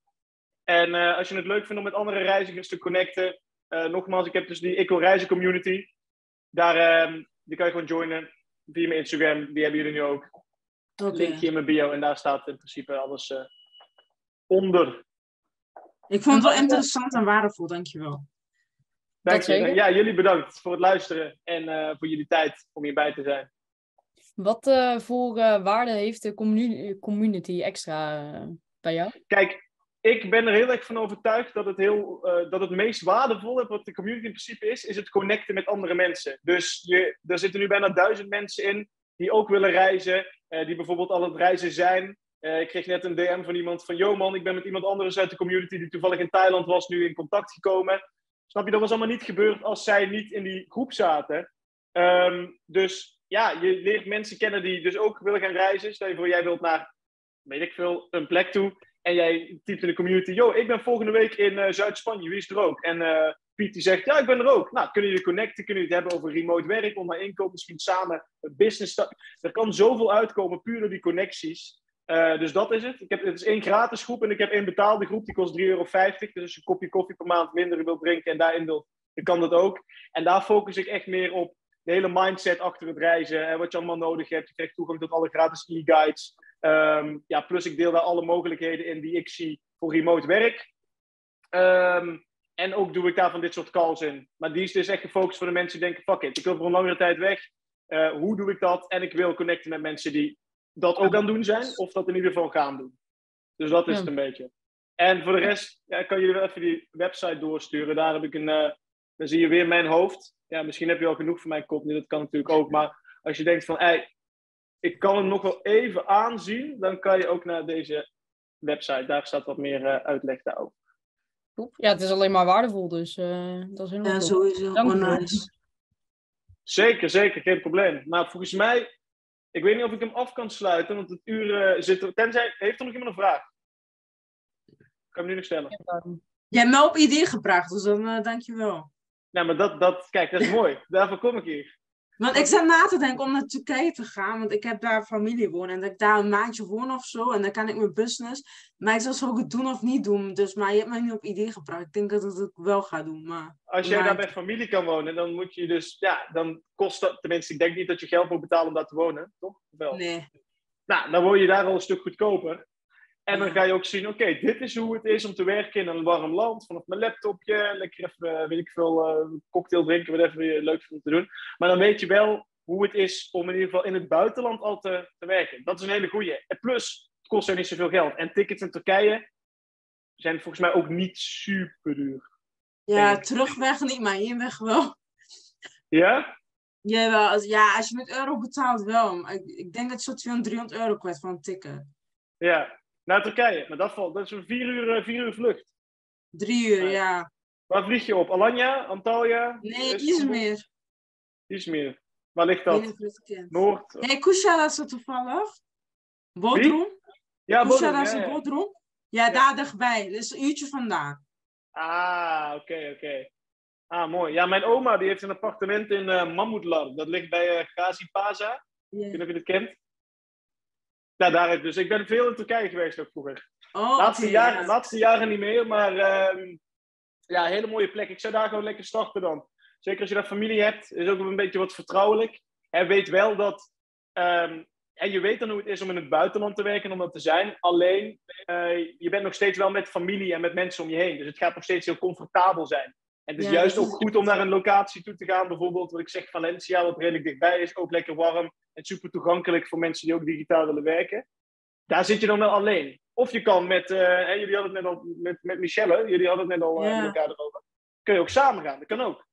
En uh, als je het leuk vindt om met andere reizigers te connecten. Uh, nogmaals, ik heb dus die ikwilreizen community. Daar um, die kan je gewoon joinen. Via mijn Instagram, die hebben jullie nu ook. Okay. Linkje in mijn bio en daar staat in principe alles uh, onder. Ik vond het wel interessant en waardevol, dankjewel. Dankjewel. Ja, jullie bedankt voor het luisteren en uh, voor jullie tijd om hierbij te zijn. Wat uh, voor uh, waarde heeft de commu- community extra uh, bij jou? Kijk, ik ben er heel erg van overtuigd dat het, heel, uh, dat het meest waardevolle wat de community in principe is, is het connecten met andere mensen. Dus je, er zitten nu bijna duizend mensen in die ook willen reizen. Uh, die bijvoorbeeld al aan het reizen zijn. Uh, ik kreeg net een D M van iemand van... Yo man, ik ben met iemand anders uit de community... die toevallig in Thailand was, nu in contact gekomen. Snap je, dat was allemaal niet gebeurd... als zij niet in die groep zaten. Um, dus ja, je leert mensen kennen die dus ook willen gaan reizen. Stel je voor, jij wilt naar... weet ik veel, een plek toe... en jij typt in de community... Yo, ik ben volgende week in uh, Zuid-Spanje, wie is er ook? En uh, Piet die zegt, ja, ik ben er ook. Nou, kunnen jullie connecten, kunnen jullie het hebben over remote werk... online inkopen, misschien samen een business... Start. Er kan zoveel uitkomen, puur door die connecties... Uh, dus dat is het. Ik heb, het is één gratis groep en ik heb één betaalde groep. Die kost drie euro vijftig. Dus als je een kopje koffie per maand minder wilt drinken en daarin wilt, dan kan dat ook. En daar focus ik echt meer op de hele mindset achter het reizen en wat je allemaal nodig hebt. Je krijgt toegang tot alle gratis e-guides. Um, ja, plus ik deel daar alle mogelijkheden in die ik zie voor remote werk. Um, en ook doe ik daar van dit soort calls in. Maar die is dus echt gefocust voor de mensen die denken, fuck it, ik wil voor een langere tijd weg. Uh, hoe doe ik dat? En ik wil connecten met mensen die dat ook aan het doen zijn. Of dat in ieder geval gaan doen. Dus dat is ja. het een beetje. En voor de rest, ja, kan jullie wel even die website doorsturen. Daar heb ik een... Uh, dan zie je weer mijn hoofd. Ja, misschien heb je al genoeg van mijn kop. Nee, dat kan natuurlijk ook. Maar als je denkt van, hey, ik kan hem nog wel even aanzien. Dan kan je ook naar deze website. Daar staat wat meer uh, uitleg daarover. Ja, het is alleen maar waardevol. Dus uh, dat is heel ja, sowieso. Dank nice. Zeker, zeker. Geen probleem. Maar volgens mij... Ik weet niet of ik hem af kan sluiten. Want het uur uh, zit er... Tenzij, heeft er nog iemand een vraag? Ik kan hem nu nog stellen. Jij hebt mij op idee gebracht. Dus dan uh, dank je wel. Nou, maar dat, dat, kijk, dat is mooi. Daarvoor kom ik hier. Want ik zat na te denken om naar Turkije te gaan. Want ik heb daar familie wonen. En dat ik daar een maandje woon of zo. En dan kan ik mijn business. Maar ik zou het doen of niet doen. Dus, maar je hebt mij niet op idee gebracht. Ik denk dat ik het wel ga doen. Maar, Als jij maar... daar bij familie kan wonen. Dan moet je dus, ja, dan kost dat. Tenminste, ik denk niet dat je geld moet betalen om daar te wonen. Toch? Wel. Nee. Nou, dan word je daar al een stuk goedkoper. En dan ga je ook zien, oké, okay, dit is hoe het is om te werken in een warm land. Vanaf mijn laptopje, lekker even, weet ik veel, uh, cocktail drinken, whatever je leuk vindt te doen. Maar dan weet je wel hoe het is om in ieder geval in het buitenland al te, te werken. Dat is een hele goeie. En plus, het kost er niet zoveel geld. En tickets in Turkije zijn volgens mij ook niet super duur. Ja, terugweg niet, maar hierweg wel. Ja? Jawel, als, ja, als je met euro betaalt wel. Ik, ik denk dat je zo'n tweehonderd, driehonderd euro kwijt van een ticket. Ja. Naar Turkije, maar dat valt. Dat is een vier uur, vier uur vlucht. Drie uur, uh, ja. Waar vlieg je op? Alanya, Antalya? Nee, Izmir. Izmir. Waar ligt dat? Noord. Nee, Kuşadası is het toevallig. Bodrum. Ja, Bodrum. Kuşadası ja, ja. Bodrum. Ja, ja, daar dichtbij. Dat is een uurtje vandaan. Ah, oké, okay, oké. Okay. Ah, mooi. Ja, mijn oma die heeft een appartement in uh, Mahmutlar. Dat ligt bij uh, Gazi Paşa. Yeah. Ik weet niet of je dat kent. Ja, daar heb ik dus. Ik ben veel in Turkije geweest ook vroeger. Oh, laatste, okay, jaren, ja. laatste jaren niet meer, maar uh, ja, hele mooie plek. Ik zou daar gewoon lekker starten dan. Zeker als je daar familie hebt, is ook een beetje wat vertrouwelijk. En weet wel dat, um, en je weet dan hoe het is om in het buitenland te werken en om dat te zijn. Alleen, uh, je bent nog steeds wel met familie en met mensen om je heen. Dus het gaat nog steeds heel comfortabel zijn. En het is ja, juist ook goed om naar een locatie toe te gaan. Bijvoorbeeld, wat ik zeg, Valencia, wat redelijk dichtbij is. Ook lekker warm en super toegankelijk voor mensen die ook digitaal willen werken. Daar zit je dan wel alleen. Of je kan met, uh, en jullie hadden het net al, met, met Michelle, jullie hadden het net al ja. uh, met elkaar erover. Kun je ook samen gaan, dat kan ook.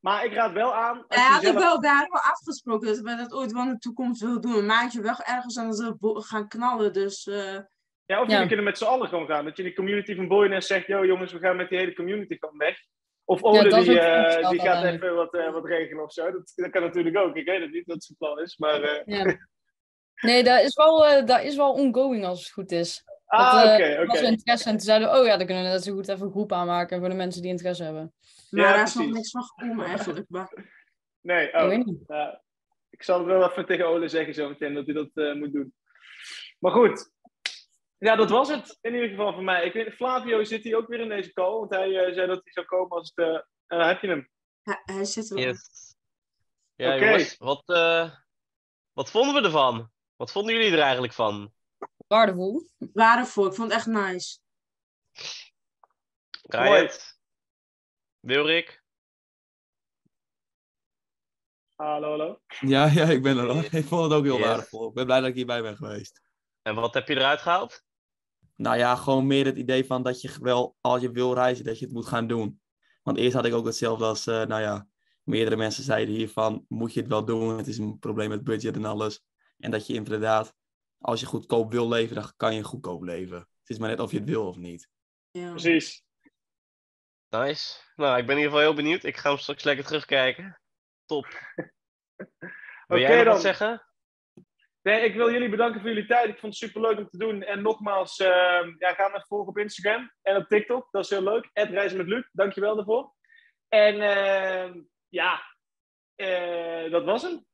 Maar ik raad wel aan... Als ja, had zelf... ik wel daar wel afgesproken dat we dat ooit wel in de toekomst willen doen. Een maandje weg ergens aan het gaan knallen, dus... Uh... Ja, of jullie ja. kunnen met z'n allen gewoon gaan. Dat je in de community van Boyness zegt, yo jongens, we gaan met die hele community van weg. Of Ole, ja, die, uh, die gaat even wat, uh, wat regelen of zo. Dat, dat kan natuurlijk ook. Ik weet het niet dat het zijn plan is, maar... Uh... Ja. Nee, dat is, wel, uh, dat is wel ongoing als het goed is. Ah, oké, uh, oké. Okay, okay. interesse en toen zeiden we, oh ja, dan kunnen we net zo goed even een groep aanmaken voor de mensen die interesse hebben. Maar ja, daar precies. is nog niks van gekomen eigenlijk. Maar... Nee, oh. Ik weet niet. Uh, ik zal het wel even tegen Ole zeggen zo meteen, dat hij dat uh, moet doen. Maar goed. Ja, dat was het in ieder geval voor mij. Ik weet, Flavio zit hier ook weer in deze call, want hij uh, zei dat hij zou komen als het... Uh, en dan heb je hem. Ja, hij zit er. Yes. Ja, okay. jongens, wat, uh, wat vonden we ervan? Wat vonden jullie er eigenlijk van? Waardevol. Waardevol, ik vond het echt nice. Rijd. Wilrik. Hallo, hallo. Ja, ja, ik ben er al. Ik vond het ook heel yes. waardevol. Ik ben blij dat ik hierbij ben geweest. En wat heb je eruit gehaald? Nou ja, gewoon meer het idee van dat je wel, als je wil reizen, dat je het moet gaan doen. Want eerst had ik ook hetzelfde als, uh, nou ja, meerdere mensen zeiden hiervan, moet je het wel doen, het is een probleem met budget en alles. En dat je inderdaad, als je goedkoop wil leven, dan kan je goedkoop leven. Het is maar net of je het wil of niet. Ja. Precies. Nice. Nou, ik ben in ieder geval heel benieuwd. Ik ga hem straks lekker terugkijken. Top. Wil jij okay, nog wat zeggen? Nee, ik wil jullie bedanken voor jullie tijd. Ik vond het superleuk om te doen. En nogmaals, uh, ja, ga me volgen op Instagram en op TikTok. Dat is heel leuk. Reizen met Luc. Dankjewel daarvoor. En uh, ja, uh, dat was hem.